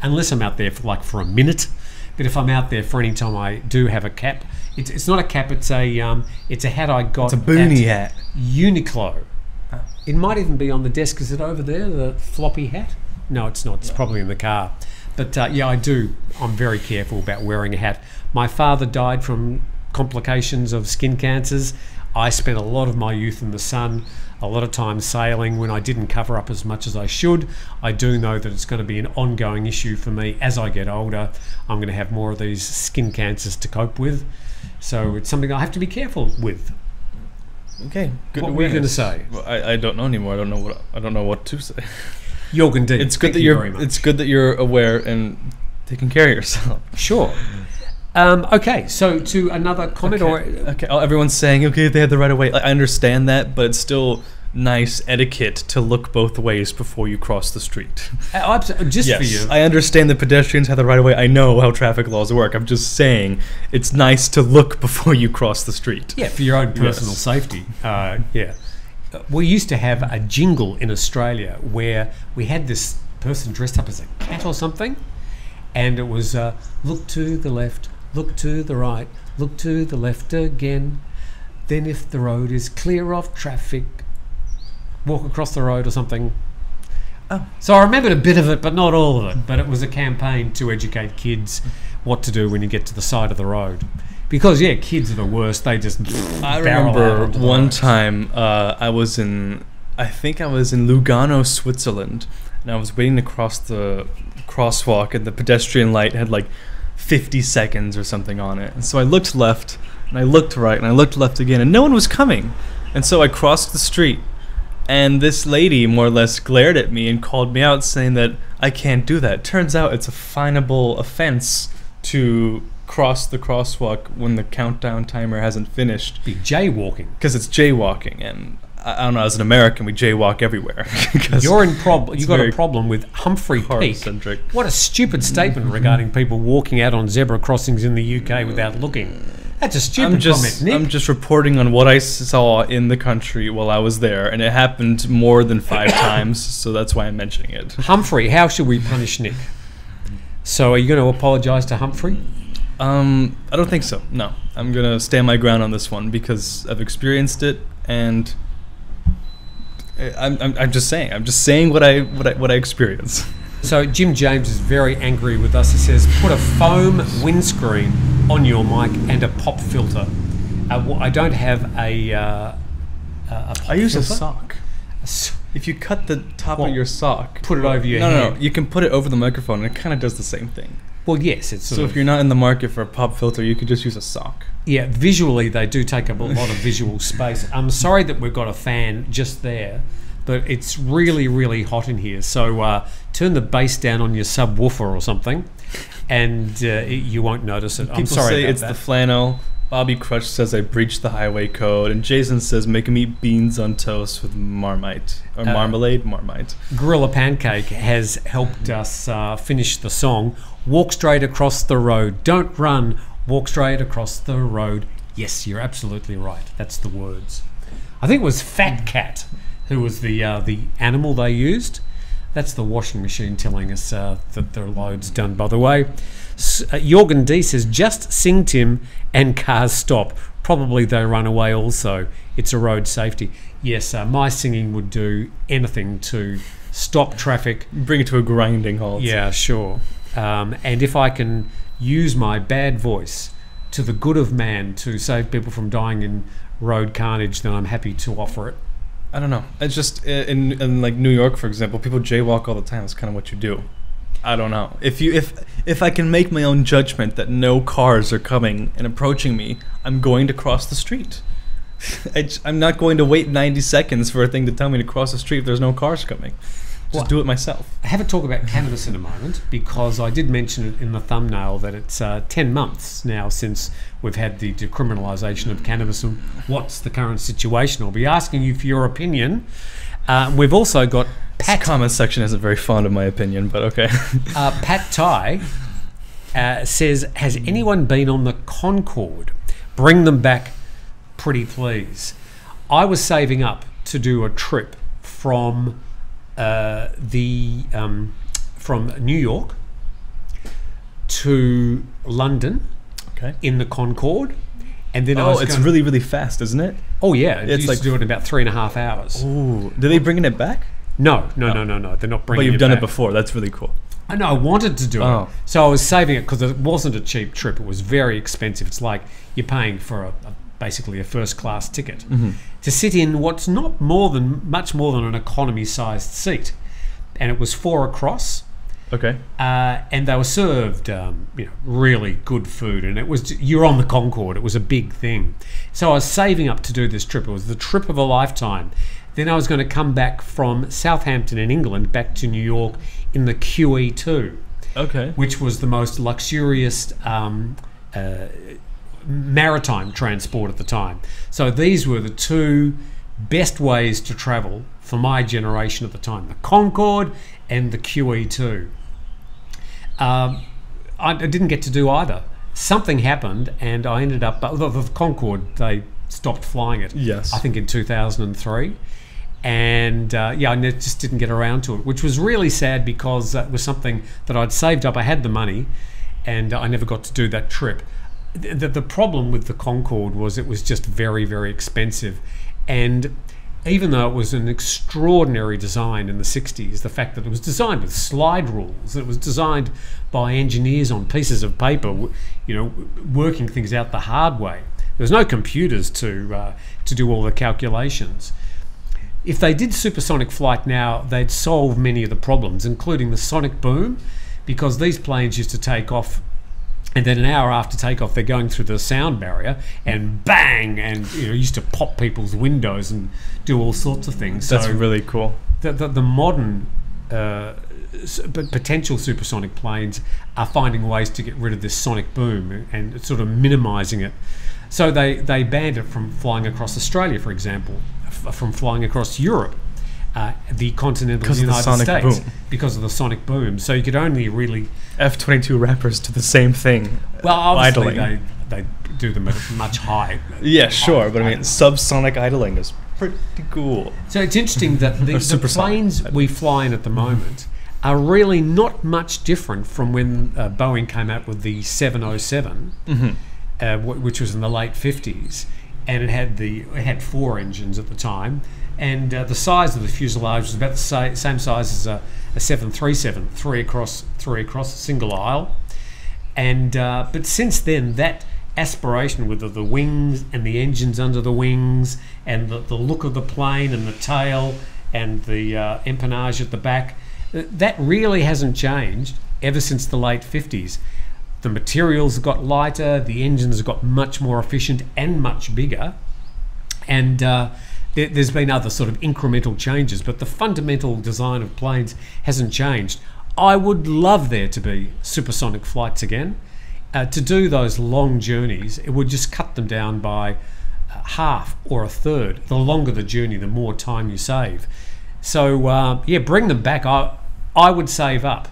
unless I'm out there for a minute, but if I'm out there for any time, I do have a cap. It's not a cap. It's a hat I got. It's a boonie hat. Uniqlo. Oh. It might even be on the desk. Is it over there? The floppy hat. No, it's not. It's probably in the car. But yeah, I do. I'm very careful about wearing a hat. My father died from complications of skin cancers. I spent a lot of my youth in the sun, a lot of time sailing when I didn't cover up as much as I should. I do know that it's going to be an ongoing issue for me as I get older. I'm going to have more of these skin cancers to cope with. So it's something I have to be careful with. Okay. Good. What were you going to say? Well, I don't know anymore. I don't know what to say. Jorgen D. It's good that it's good that you're aware and taking care of yourself. Sure. Okay, so to another comment, okay. Everyone's saying, okay, they had the right of way. I understand that, but it's still nice etiquette to look both ways before you cross the street. Just yes, for you. I understand that pedestrians have the right of way. I know how traffic laws work. I'm just saying it's nice to look before you cross the street. Yeah, for your own personal yes, safety. Yeah. We used to have a jingle in Australia where we had this person dressed up as a cat or something, and it was look to the left, look to the right, look to the left again, then if the road is clear of traffic, walk across the road or something. Oh. So I remembered a bit of it, but not all of it. But it was a campaign to educate kids what to do when you get to the side of the road. Because, yeah, kids are the worst. They just I remember one time I was in, I think I was in Lugano, Switzerland, and I was waiting to cross the crosswalk, and the pedestrian light had like 50 seconds or something on it. And so I looked left, and I looked right, and I looked left again, and no one was coming. And so I crossed the street, and this lady more or less glared at me and called me out, saying that I can't do that. Turns out it's a finable offense to cross the crosswalk when the countdown timer hasn't finished. Be jaywalking. Because it's jaywalking, and I don't know, as an American, we jaywalk everywhere. You're in you've got a problem with Humphrey Peak. What a stupid statement regarding people walking out on zebra crossings in the UK without looking. That's a stupid comment, Nick. I'm just reporting on what I saw in the country while I was there, and it happened more than 5 times, so that's why I'm mentioning it. Humphrey, how should we punish Nick? So are you going to apologise to Humphrey? I don't think so, no. I'm going to stand my ground on this one because I've experienced it, and I'm just saying. I'm just saying what I experience. So Jim James is very angry with us. He says, "Put a foam windscreen on your mic and a pop filter." I don't have a pop I use filter. A sock. If you cut the top of your sock, put it over your head. No, you can put it over the microphone, and it kind of does the same thing. Well, yes, it's so. If you're not in the market for a pop filter, you could just use a sock. Yeah, visually they do take up a lot of visual space. I'm sorry that we've got a fan just there, but it's really, really hot in here. So turn the bass down on your subwoofer or something, and you won't notice it. I'm sorry. People say it's the flannel. Bobby Crutch says I breached the highway code, and Jason says make him eat beans on toast with marmite or marmite. Gorilla Pancake has helped us finish the song. Walk straight across the road. Don't run. Walk straight across the road. Yes, you're absolutely right. That's the words. I think it was Fat Cat who was the animal they used. That's the washing machine telling us that their load's done. By the way, Jorgen D says, just sing, Tim, and cars stop. Probably they run away also. It's a road safety. Yes, my singing would do anything to stop traffic. Bring it to a grinding halt. Yeah, sure. And if I can use my bad voice to the good of man to save people from dying in road carnage, then I'm happy to offer it. I don't know. It's just in like New York, for example, people jaywalk all the time. It's kind of what you do. I don't know. If I can make my own judgment that no cars are coming and approaching me, I'm going to cross the street. I'm not going to wait 90 seconds for a thing to tell me to cross the street if there's no cars coming. Just do it myself. I have a talk about cannabis in a moment, because I did mention it in the thumbnail that it's 10 months now since we've had the decriminalisation of cannabis, and what's the current situation. I'll be asking you for your opinion. We've also got Pat. This comment section isn't very fond of my opinion, but okay. Pat Ty says, has anyone been on the Concorde? Bring them back, pretty please. I was saving up to do a trip from New York to London, okay, in the Concorde, and then it's really, really fast, isn't it? Oh yeah, it's like doing it in about 3.5 hours. Ooh, are they bringing it back? No, they're not bringing it back. But you've done it before. That's really cool. I know. I wanted to do it, so I was saving it because it wasn't a cheap trip. It was very expensive. It's like you're paying for basically a first-class ticket to sit in what's not much more than an economy-sized seat, and it was 4 across. Okay. And they were served, really good food, and it was you're on the Concorde. It was a big thing, so I was saving up to do this trip. It was the trip of a lifetime. Then I was going to come back from Southampton in England back to New York in the QE2. Okay. Which was the most luxurious. Maritime transport at the time. So these were the two best ways to travel for my generation at the time, the Concorde and the QE2. I didn't get to do either. Something happened and I ended up, the Concorde, they stopped flying it, yes, I think in 2003. And yeah, I just didn't get around to it, which was really sad because it was something that I'd saved up. I had the money and I never got to do that trip. The problem with the Concorde was it was just very, very expensive. And even though it was an extraordinary design in the 60s, the fact that it was designed with slide rules, it was designed by engineers on pieces of paper, you know, working things out the hard way. There was no computers to do all the calculations. If they did supersonic flight now, they'd solve many of the problems, including the sonic boom, because these planes used to take off and then an hour after takeoff, they're going through the sound barrier and bang, and you know, used to pop people's windows and do all sorts of things. That's so really cool. The modern potential supersonic planes are finding ways to get rid of this sonic boom and sort of minimizing it. So they banned it from flying across Australia, for example, from flying across Europe, the continental United States, because of the sonic boom. So you could only really F-22 Raptors do the same thing. Well, obviously they do them at much higher. Yeah, sure, but I mean subsonic idling is pretty cool. So it's interesting that the planes we fly in at the moment are really not much different from when Boeing came out with the 707, which was in the late 50s, and it had four engines at the time. And the size of the fuselage was about the same size as a 737, three across a single aisle. And but since then, that aspiration with the wings and the engines under the wings and the look of the plane and the tail and the empennage at the back, that really hasn't changed ever since the late 50s. The materials got lighter, the engines got much more efficient and much bigger, and there's been other sort of incremental changes, but the fundamental design of planes hasn't changed. I would love there to be supersonic flights again. To do those long journeys, it would just cut them down by half or a third. The longer the journey, the more time you save. So yeah, bring them back. I would save up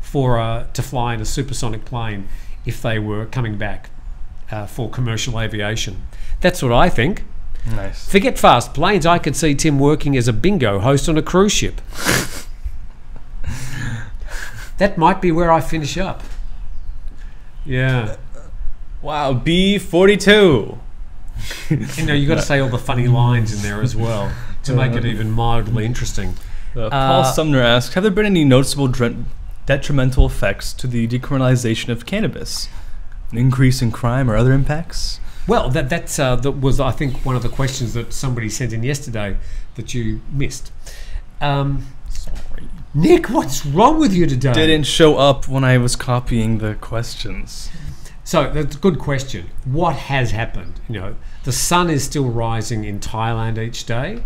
for to fly in a supersonic plane if they were coming back for commercial aviation. That's what I think. Nice. Forget fast planes. I could see Tim working as a bingo host on a cruise ship. That might be where I finish up. Yeah. Wow. B42. You know, you've got to say all the funny lines in there as well to make it even mildly interesting. Paul Sumner asks, have there been any noticeable detrimental effects to the decriminalization of cannabis? An increase in crime or other impacts? Well, that was, I think, one of the questions that somebody sent in yesterday that you missed. Sorry. Nick, what's wrong with you today? Didn't show up when I was copying the questions. So that's a good question. What has happened? You know, the sun is still rising in Thailand each day.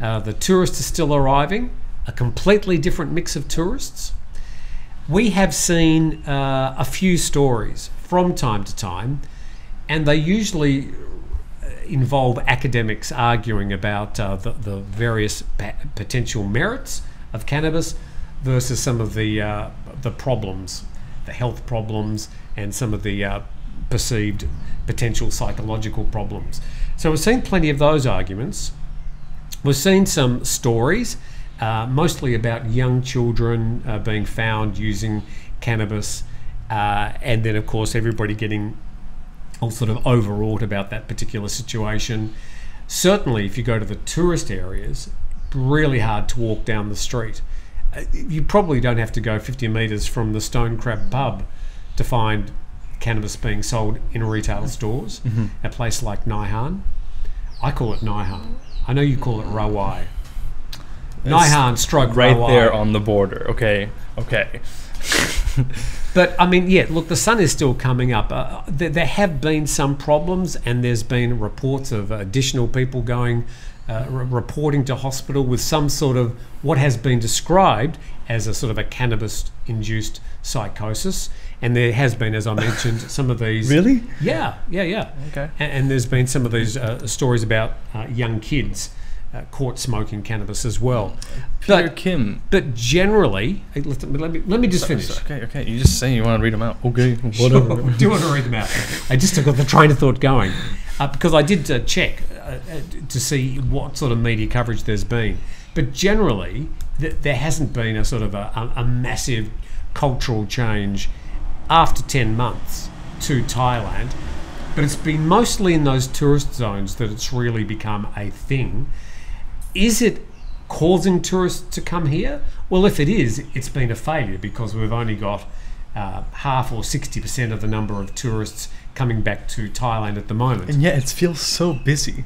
The tourists are still arriving. A completely different mix of tourists. We have seen a few stories from time to time, and they usually involve academics arguing about the various potential merits of cannabis versus some of the problems, the health problems, and some of the perceived potential psychological problems. So we've seen plenty of those arguments. We've seen some stories, mostly about young children being found using cannabis, and then of course everybody getting all sort of overwrought about that particular situation. Certainly if you go to the tourist areas, really hard to walk down the street. You probably don't have to go 50 metres from the Stone Crab pub to find cannabis being sold in retail stores. A place like Naihan. I call it Naihan. I know you call it Rawai. Naihan struck right Rawai. There on the border. Okay, okay. But I mean, yeah, look, the sun is still coming up. There have been some problems, and there's been reports of additional people going, reporting to hospital with some sort of what has been described as a sort of a cannabis-induced psychosis. And there has been, as I mentioned, some of these. Really? Yeah, yeah, yeah. Okay. And there's been some of these stories about young kids caught smoking cannabis as well. Peter Kim. But generally, let me just finish. Okay. You just saying you want to read them out. Okay, whatever. Sure, I do want to read them out. I just got the train of thought going because I did check to see what sort of media coverage there's been. But generally, there hasn't been a sort of a massive cultural change after 10 months to Thailand. But it's been mostly in those tourist zones that it's really become a thing. Is it causing tourists to come here? Well, if it is, it's been a failure because we've only got half or 60% of the number of tourists coming back to Thailand at the moment. And yet it feels so busy.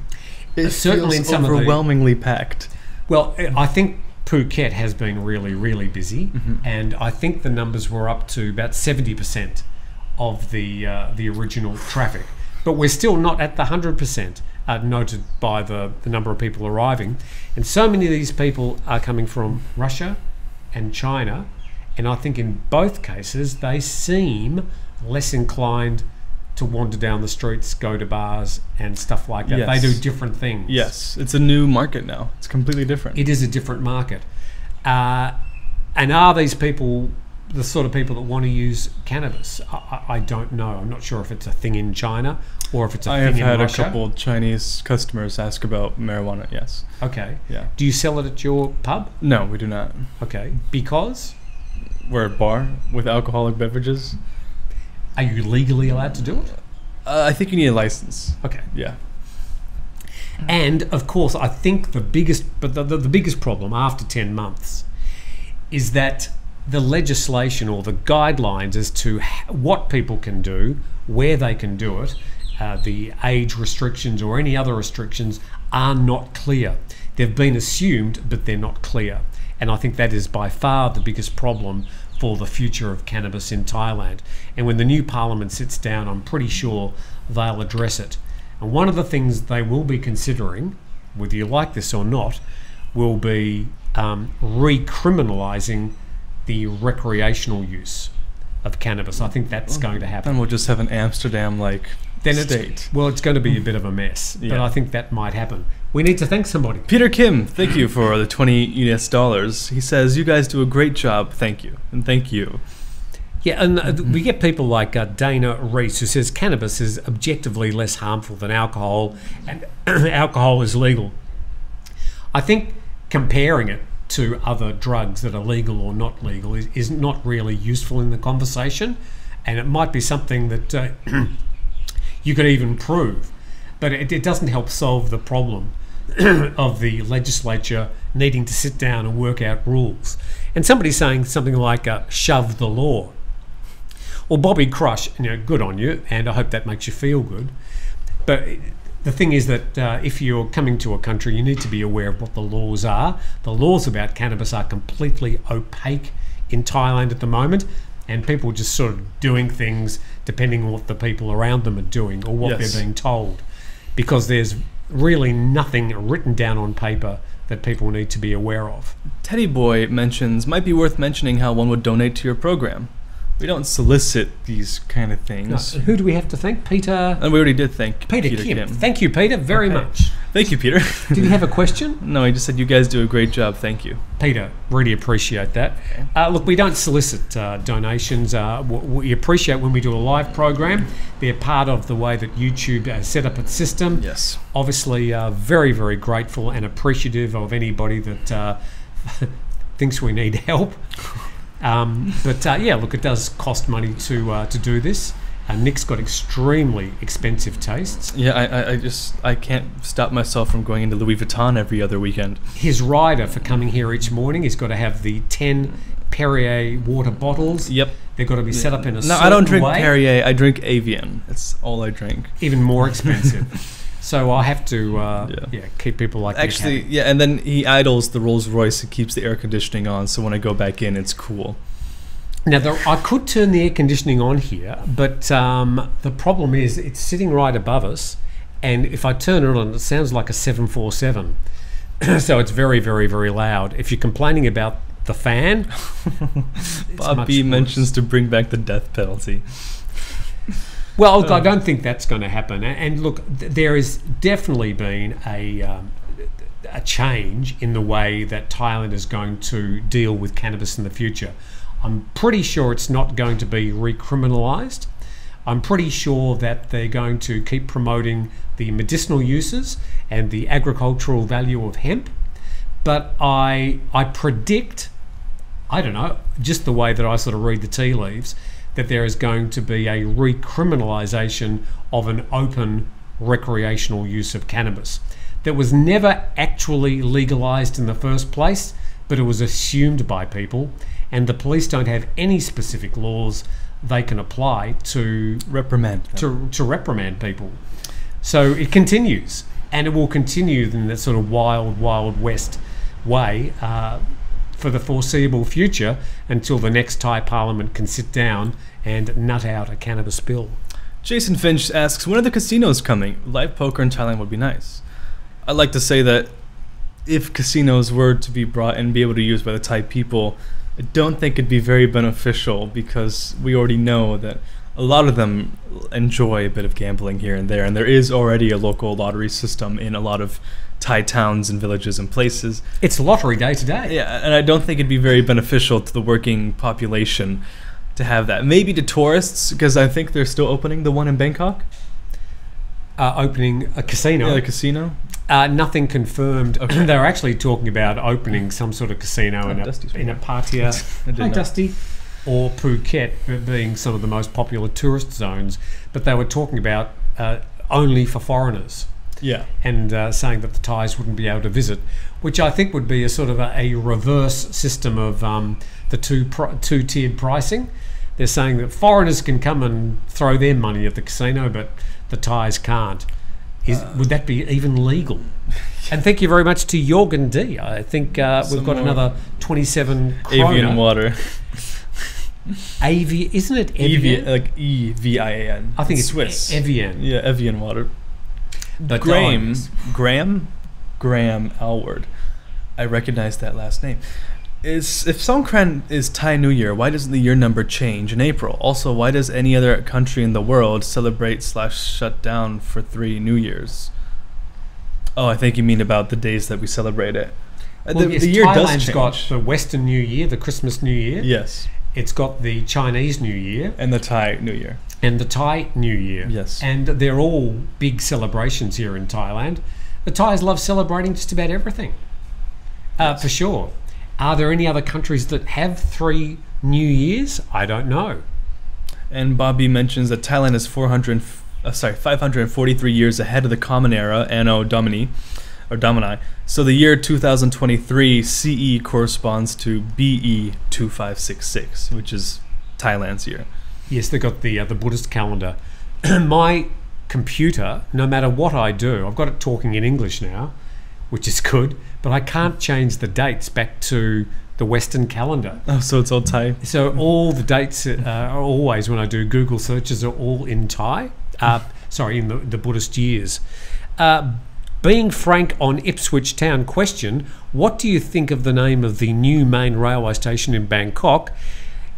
It certainly feels overwhelmingly packed. Well, I think Phuket has been really, really busy. Mm-hmm. And I think the numbers were up to about 70% of the original traffic. But we're still not at the 100% noted by the number of people arriving. And so many of these people are coming from Russia and China. And I think in both cases, they seem less inclined to wander down the streets, go to bars and stuff like that. Yes. They do different things. Yes, it's a new market now. It's completely different. It is a different market. And are these people the sort of people that want to use cannabis? I don't know. I'm not sure if it's a thing in China or if it's a thing in Russia. I have had a couple of Chinese customers ask about marijuana, yes. Okay. Yeah. Do you sell it at your pub? No, we do not. Okay. Because? We're a bar with alcoholic beverages. Are you legally allowed to do it? I think you need a license. Okay. Yeah. And of course, I think the biggest problem after 10 months is that the legislation or the guidelines as to what people can do, where they can do it, the age restrictions or any other restrictions are not clear. They've been assumed, but they're not clear. And I think that is by far the biggest problem for the future of cannabis in Thailand. And when the new parliament sits down, I'm pretty sure they'll address it. And one of the things they will be considering, whether you like this or not, will be recriminalizing the recreational use of cannabis. I think that's going to happen. And we'll just have an Amsterdam-like state. Well, it's going to be a bit of a mess, yeah. But I think that might happen. We need to thank somebody. Peter Kim, thank you for the $20 US. He says, you guys do a great job. Thank you. And thank you. Yeah, and we get people like Dana Reese, who says cannabis is objectively less harmful than alcohol, and alcohol is legal. I think comparing it to other drugs that are legal or not legal is not really useful in the conversation, and it might be something that you could even prove. But it doesn't help solve the problem of the legislature needing to sit down and work out rules. And somebody's saying something like, shove the law. Well, Bobby Crush, you know, good on you, and I hope that makes you feel good. But the thing is that if you're coming to a country, you need to be aware of what the laws are. The laws about cannabis are completely opaque in Thailand at the moment. And people just sort of doing things depending on what the people around them are doing or what they're being told. Because there's really nothing written down on paper that people need to be aware of. Teddy Boy mentions, might be worth mentioning how one would donate to your program. We don't solicit these kind of things. No. Who do we have to thank? Peter? And we already did thank Peter Kim. Thank you, Peter, very much. Thank you, Peter. Did you have a question? No, he just said, you guys do a great job. Thank you. Peter, really appreciate that. Okay. Look, we don't solicit donations. We appreciate when we do a live program. They're part of the way that YouTube set up its system. Yes. Obviously, very, very grateful and appreciative of anybody that thinks we need help. Yeah, look, it does cost money to do this. Nick's got extremely expensive tastes. Yeah, I can't stop myself from going into Louis Vuitton every other weekend. His rider for coming here each morning, he's got to have the 10 Perrier water bottles. Yep. They've got to be set up in a certain way. No, I don't drink Perrier. I drink Avian. That's all I drink. Even more expensive. So I have to keep people like actually Nick. Yeah, and then he idles the Rolls Royce and keeps the air conditioning on, so when I go back in, it's cool. Now, I could turn the air conditioning on here, but the problem is it's sitting right above us, and if I turn it on, it sounds like a 747. So it's very, very, very loud. If you're complaining about the fan, Bob B mentions to bring back the death penalty. Well, I don't think that's going to happen. And look, there has definitely been a change in the way that Thailand is going to deal with cannabis in the future. I'm pretty sure it's not going to be recriminalized. I'm pretty sure that they're going to keep promoting the medicinal uses and the agricultural value of hemp. But I predict, I don't know, just the way that I sort of read the tea leaves, that there is going to be a recriminalization of an open recreational use of cannabis that was never actually legalized in the first place, but it was assumed by people, and the police don't have any specific laws they can apply to reprimand people. So it continues, and it will continue in that sort of wild west way for the foreseeable future, until the next Thai parliament can sit down and nut out a cannabis bill. Jason Finch asks, when are the casinos coming? Live poker in Thailand would be nice. I'd like to say that if casinos were to be brought and be able to use by the Thai people, I don't think it'd be very beneficial, because we already know that a lot of them enjoy a bit of gambling here and there, and there is already a local lottery system in a lot of Thai towns and villages and places. It's lottery day today. Yeah, and I don't think it'd be very beneficial to the working population to have that. Maybe to tourists, because I think they're still opening the one in Bangkok. Opening a casino. Yeah, a casino. Nothing confirmed. Okay. They were actually talking about opening some sort of casino in a Pattaya, or Phuket, being some of the most popular tourist zones. But they were talking about only for foreigners. Yeah. And saying that the Thais wouldn't be able to visit, which I think would be a sort of a reverse system of the two-tiered pricing. They're saying that foreigners can come and throw their money at the casino, but the Thais can't. Would that be even legal? And thank you very much to Jorgen D. I think we've got another 27 krona. Avian water. Avian, isn't it Evian? Like E-V-I-A-N. I think it's Swiss. Evian. Yeah, Evian water. But Graham Alward. I recognize that last name. If Songkran is Thai New Year, why doesn't the year number change in April? Also, why does any other country in the world celebrate / shut down for 3 New Years? Oh, I think you mean about the days that we celebrate it. Well, the year does change. Thailand's got the Western New Year, the Christmas New Year. Yes. It's got the Chinese New Year. And the Thai New Year. And the Thai New Year. Yes. And they're all big celebrations here in Thailand. The Thais love celebrating just about everything. Yes. For sure. Are there any other countries that have 3 New Years? I don't know. And Bobby mentions that Thailand is 543 years ahead of the Common Era, Anno Domini, or Domini. So the year 2023 CE corresponds to BE 2566, which is Thailand's year. Yes, they got the Buddhist calendar. My computer, no matter what I do, I've got it talking in English now, which is good, but I can't change the dates back to the Western calendar. Oh, so it's all Thai. So all the dates are always, when I do Google searches, are all in Thai. Sorry, in the Buddhist years. Being Frank on Ipswich Town question, what do you think of the name of the new main railway station in Bangkok?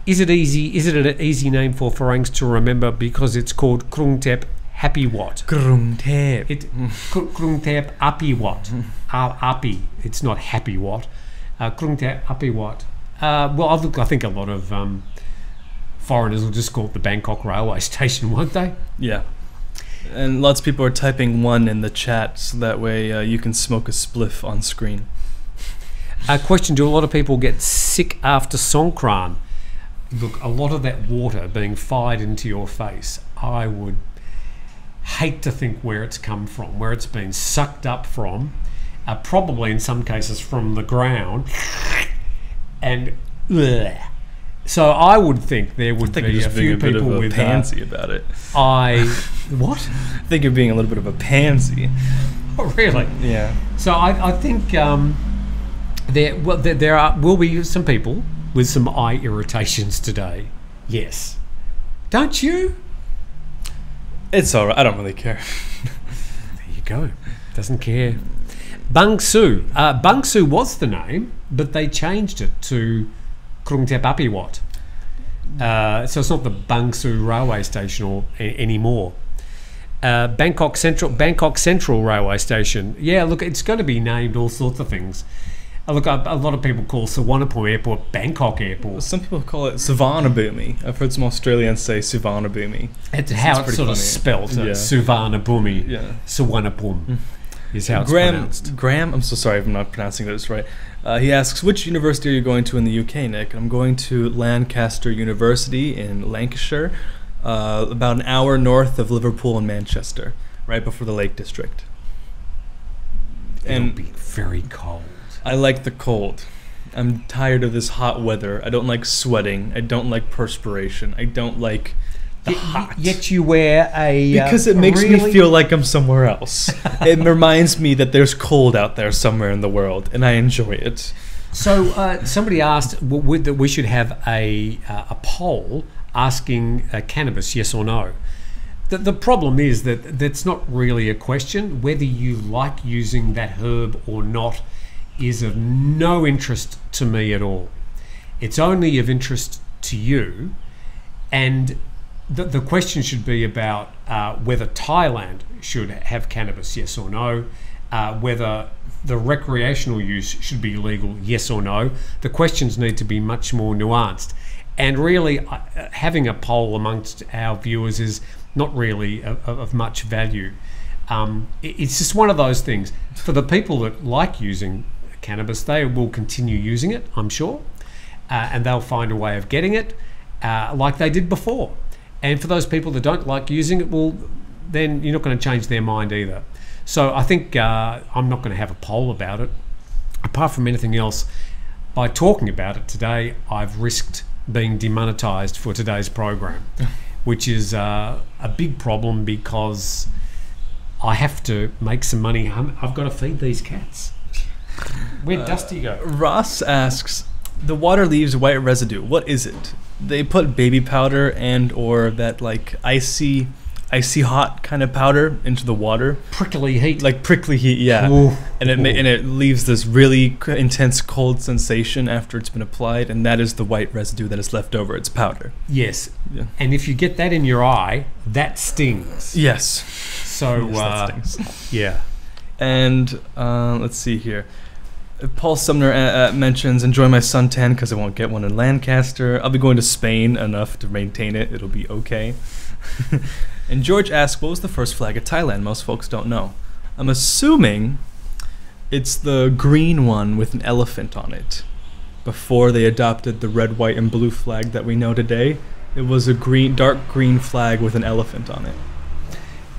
Is it an easy name for Pharangs to remember because it's called Krung Thep Happy Wat? Krungthep. Krungthep Api Wat. Api. It's not Happy Wat. Krungthep Api Wat. Well, I think a lot of foreigners will just call it the Bangkok Railway Station, won't they? Yeah. And lots of people are typing 1 in the chat, so that way you can smoke a spliff on screen. A question, do a lot of people get sick after Songkran? Look, a lot of that water being fired into your face, I would hate to think where it's come from, where it's been sucked up from, probably in some cases from the ground, and so I would think there would be a few people with pansy about it. I think you're being a little bit of a pansy. Oh, really? Yeah. So I think there will be some people with some eye irritations today. Yes, don't you? It's alright, I don't really care. There you go. Doesn't care. Bangsu. Bangsu was the name, but they changed it to Krungthep Api Wat. So it's not the Bangsu railway station anymore. Bangkok Central Railway Station. Yeah, look, it's going to be named all sorts of things. Look, a lot of people call Suvarnabhumi Airport Bangkok Airport. Some people call it Suvarnabhumi. I've heard some Australians say Suvarnabhumi. It's how it's sort of spelled. Yeah. Suvarnabhumi. Yeah. Suvarnabhumi is how it's pronounced. Graham, I'm so sorry if I'm not pronouncing this right. He asks, which university are you going to in the UK, Nick? I'm going to Lancaster University in Lancashire, about an hour north of Liverpool and Manchester, right before the Lake District. And it'll be very cold. I like the cold. I'm tired of this hot weather. I don't like sweating. I don't like perspiration. I don't like the hot. Yet you wear a... Because it makes me feel like I'm somewhere else. It reminds me that there's cold out there somewhere in the world, and I enjoy it. So somebody asked that we should have a poll asking cannabis, yes or no. The problem is that that's not really a question. Whether you like using that herb or not is of no interest to me at all. It's only of interest to you, and the question should be about whether Thailand should have cannabis, yes or no, whether the recreational use should be legal, yes or no. The questions need to be much more nuanced, and really having a poll amongst our viewers is not really of much value. It's just one of those things. For the people that like using cannabis, they will continue using it, I'm sure, and they'll find a way of getting it like they did before. And for those people that don't like using it, well, then you're not going to change their mind either. So I think I'm not going to have a poll about it. Apart from anything else, by talking about it today, I've risked being demonetized for today's program, which is a big problem, because I have to make some money. I've got to feed these cats. Where'd Dusty go? Ross asks, the water leaves white residue. What is it? They put baby powder and or that like icy hot kind of powder into the water. Prickly heat. Like prickly heat, yeah. Ooh. And it leaves this really intense cold sensation after it's been applied, and that is the white residue that is left over. It's powder. Yes. Yeah. And if you get that in your eye, that stings. Yes. So yes, that stings. Yeah. And let's see here. Paul Sumner mentions, enjoy my suntan because I won't get one in Lancaster. I'll be going to Spain enough to maintain it. It'll be okay. And George asks, what was the first flag of Thailand? Most folks don't know. I'm assuming it's the green one with an elephant on it. Before they adopted the red, white, and blue flag that we know today, it was a green, dark green flag with an elephant on it.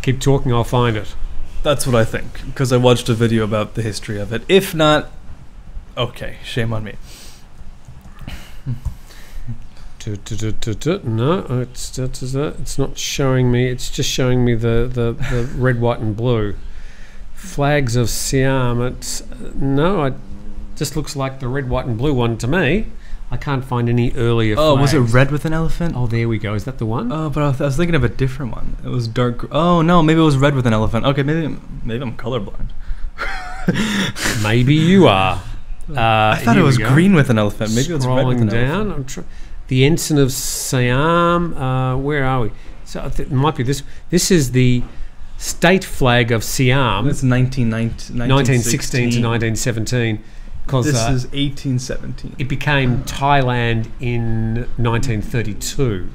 Keep talking, I'll find it. That's what I think, because I watched a video about the history of it. If not... Okay, shame on me. No, it's not showing me. It's just showing me the red, white, and blue flags of Siam. It's no, it just looks like the red, white, and blue one to me. I can't find any earlier. Oh, flags. Was it red with an elephant? Oh, there we go. Is that the one? Oh, but I was thinking of a different one. It was dark. Oh no, maybe it was red with an elephant. Okay, maybe I'm colorblind. Maybe you are. I thought it was green with an elephant. Maybe it's red with an down. Elephant. The ensign of Siam. Where are we? So it might be this. This is the state flag of Siam. It's 1916 to 1917. Because this is 1817. It became Thailand in 1932.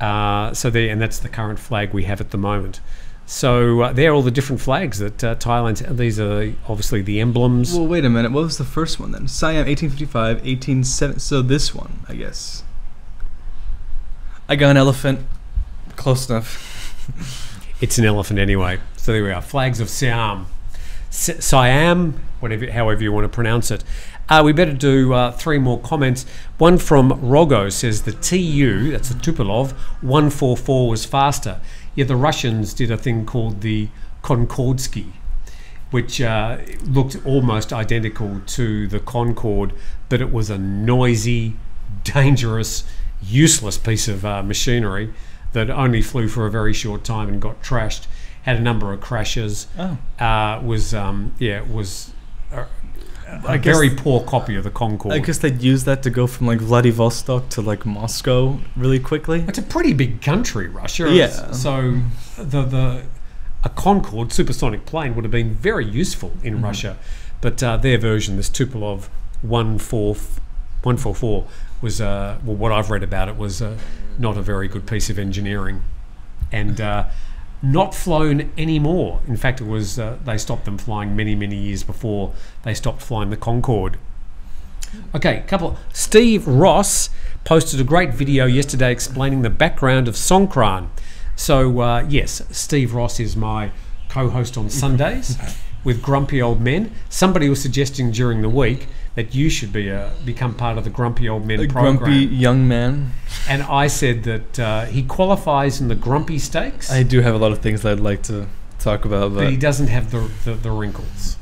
Mm-hmm. So there, and that's the current flag we have at the moment. So they're all the different flags that Thailand's... These are obviously the emblems. Well, wait a minute. What was the first one then? Siam, 1855, 1870. So this one, I guess. I got an elephant. Close enough. It's an elephant anyway. So there we are. Flags of Siam. Siam, whatever, however you want to pronounce it. We better do three more comments. One from Rogo says the TU, that's the Tupolev, 144 was faster. Yeah, the Russians did a thing called the Concordsky, which looked almost identical to the Concorde, but it was a noisy, dangerous, useless piece of machinery that only flew for a very short time and got trashed. Had a number of crashes. Oh. Was yeah, was I guess, very poor copy of the Concorde. I guess they'd use that to go from like Vladivostok to like Moscow really quickly. It's a pretty big country, Russia. Yeah. So a Concorde supersonic plane would have been very useful in Russia, but their version, this Tupolev 144, was well, what I've read about it was not a very good piece of engineering, and not flown anymore. In fact, it was they stopped them flying many years before they stopped flying the Concorde. Okay, Steve Ross posted a great video yesterday explaining the background of Songkran. So yes, Steve Ross is my co-host on Sundays with Grumpy Old Men. Somebody was suggesting during the week that you should be become part of the Grumpy Old Men program. Grumpy Young Man. And I said that he qualifies in the Grumpy Stakes. I do have a lot of things I'd like to talk about. But he doesn't have the wrinkles.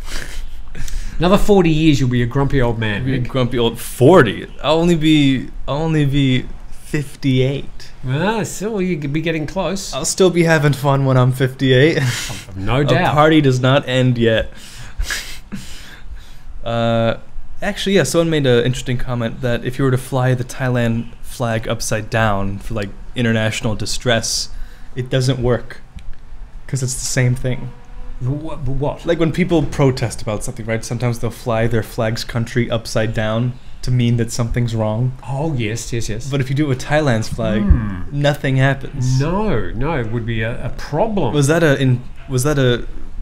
Another 40 years you'll be a Grumpy Old Man. Be a grumpy old 40? I'll only be 58. Ah, so you could be getting close. I'll still be having fun when I'm 58. No doubt. The party does not end yet. Actually, yeah, someone made an interesting comment that if you were to fly the Thailand flag upside down for like international distress, it doesn't work because it's the same thing. What? Like when people protest about something, right? Sometimes they'll fly their flag's country upside down to mean that something's wrong. Oh, yes, yes, yes. But if you do it with Thailand's flag, nothing happens. No, it would be a problem. Was that a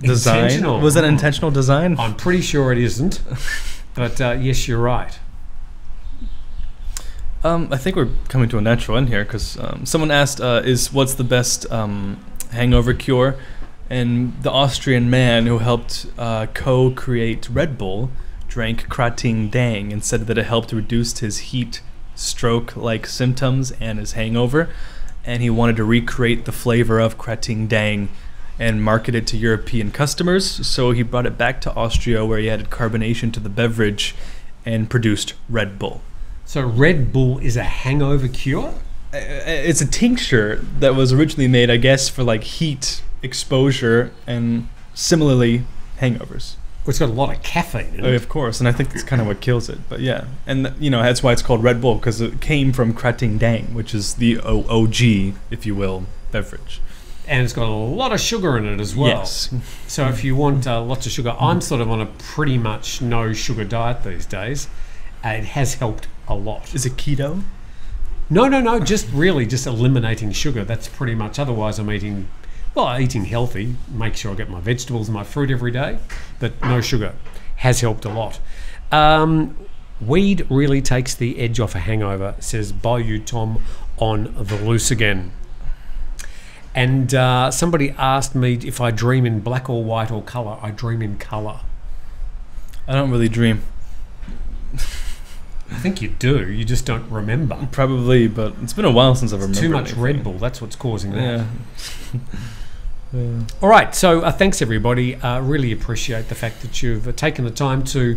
design? Intentional. Was that an intentional design? I'm pretty sure it isn't. But yes, you're right. I think we're coming to a natural end here because someone asked, what's the best hangover cure? And the Austrian man who helped co-create Red Bull drank Krating Dang and said that it helped reduce his heat stroke-like symptoms and his hangover. And he wanted to recreate the flavor of Krating Dang and market it to European customers, so he brought it back to Austria where he added carbonation to the beverage and produced Red Bull. So Red Bull is a hangover cure? It's a tincture that was originally made, I guess, for like heat exposure and similarly hangovers. Well, it's got a lot of caffeine in it. Of course, and I think that's kind of what kills it, but yeah. And you know, that's why it's called Red Bull, because it came from Krating Dang, which is the OG, if you will, beverage. And it's got a lot of sugar in it as well. Yes. So if you want lots of sugar, I'm sort of on a pretty much no sugar diet these days. It has helped a lot. Is it keto? No. Just eliminating sugar. That's pretty much. Otherwise, I'm eating healthy. Make sure I get my vegetables and my fruit every day. But no sugar has helped a lot. Weed really takes the edge off a hangover, says Bayou Tom on the loose again. And somebody asked me if I dream in black or white or colour. I dream in colour. I don't really dream. I think you do. You just don't remember. Probably, but it's been a while since I've remembered. Too much anything. Red Bull. That's what's causing that. Yeah. Yeah. All right. So thanks, everybody. Really appreciate the fact that you've taken the time to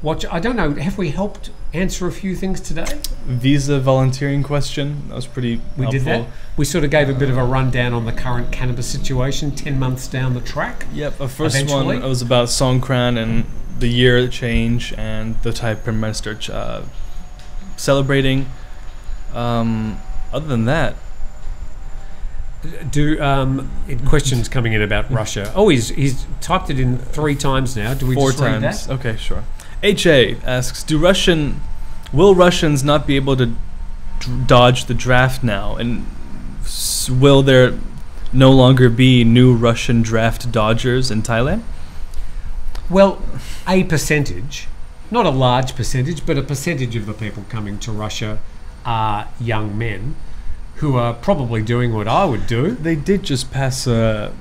watch. I don't know. Have we helped answer a few things today? Visa volunteering question. That was pretty helpful. We did that. We sort of gave a bit of a rundown on the current cannabis situation 10 months down the track. Yep. Our first one was about Songkran and the year change and the Thai Prime Minister celebrating. Other than that, questions coming in about Russia. Oh, he's typed it in 3 times now. Do we just read that? 4 times. Okay, sure. H.A. asks, will Russians not be able to dodge the draft now? And will there no longer be new Russian draft dodgers in Thailand? Well, a percentage, not a large percentage, but a percentage of the people coming to Russia are young men who are probably doing what I would do. They did just pass a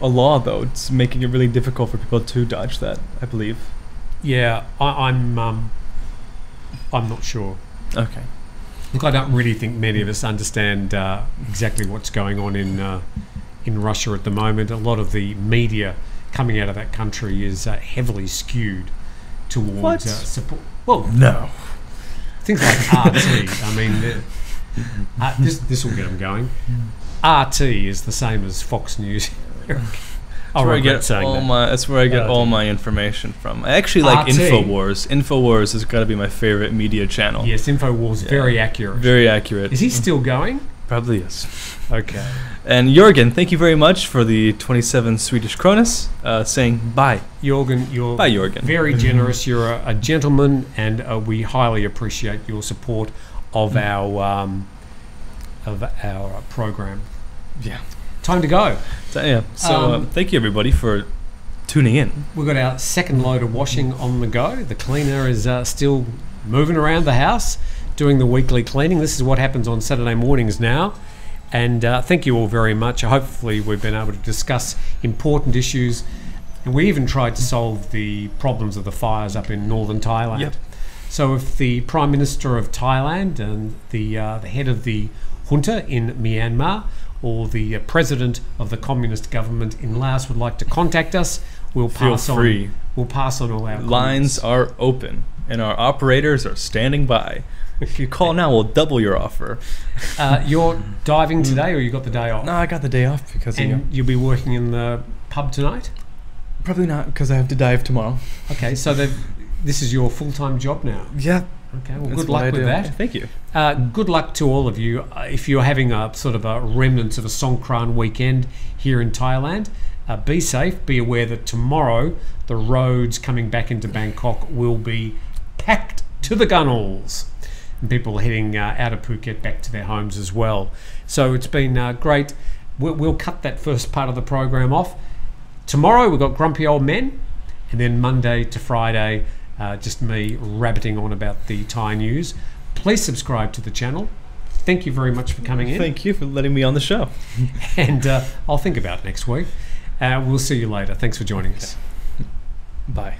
law, though. It's making it really difficult for people to dodge that, I believe. Yeah, I'm not sure. Okay. Look, I don't really think many of us understand exactly what's going on in Russia at the moment. A lot of the media coming out of that country is heavily skewed towards support. Well, no. Things like RT. I mean, this will get them going. RT is the same as Fox News. That's where I get all my information from. I actually like InfoWars. InfoWars has got to be my favorite media channel. Yes, InfoWars, very accurate. Very accurate. Is he still going? Probably is. Okay. And Jorgen, thank you very much for the 27 Swedish kronas, saying bye. Jorgen, you're bye, Jorgen. Very generous. You're a gentleman, and we highly appreciate your support of our program. Yeah. Time to go. Yeah. So thank you everybody for tuning in. We've got our second load of washing on the go. The cleaner is still moving around the house, doing the weekly cleaning. This is what happens on Saturday mornings now. And thank you all very much. Hopefully we've been able to discuss important issues. And we even tried to solve the problems of the fires up in northern Thailand. Yep. So if the Prime Minister of Thailand and the head of the junta in Myanmar, or the president of the communist government in Laos would like to contact us, we'll pass on all our lines comments. Are open, and our operators are standing by. If you call now, we'll double your offer. You're diving today, or you got the day off? No, I got the day off because you'll be working in the pub tonight? Probably not, because I have to dive tomorrow. Okay, so this is your full-time job now? Yeah. Okay, well, good luck with that. Thank you. Good luck to all of you. If you're having a sort of a remnants of a Songkran weekend here in Thailand, be safe. Be aware that tomorrow the roads coming back into Bangkok will be packed to the gunwales, and people heading out of Phuket back to their homes as well. So it's been great. We'll cut that first part of the program off. Tomorrow we've got Grumpy Old Men, and then Monday to Friday, just me rabbiting on about the Thai news. Please subscribe to the channel. Thank you very much for coming in. Thank you for letting me on the show. And I'll think about next week. We'll see you later. Thanks for joining us. Bye.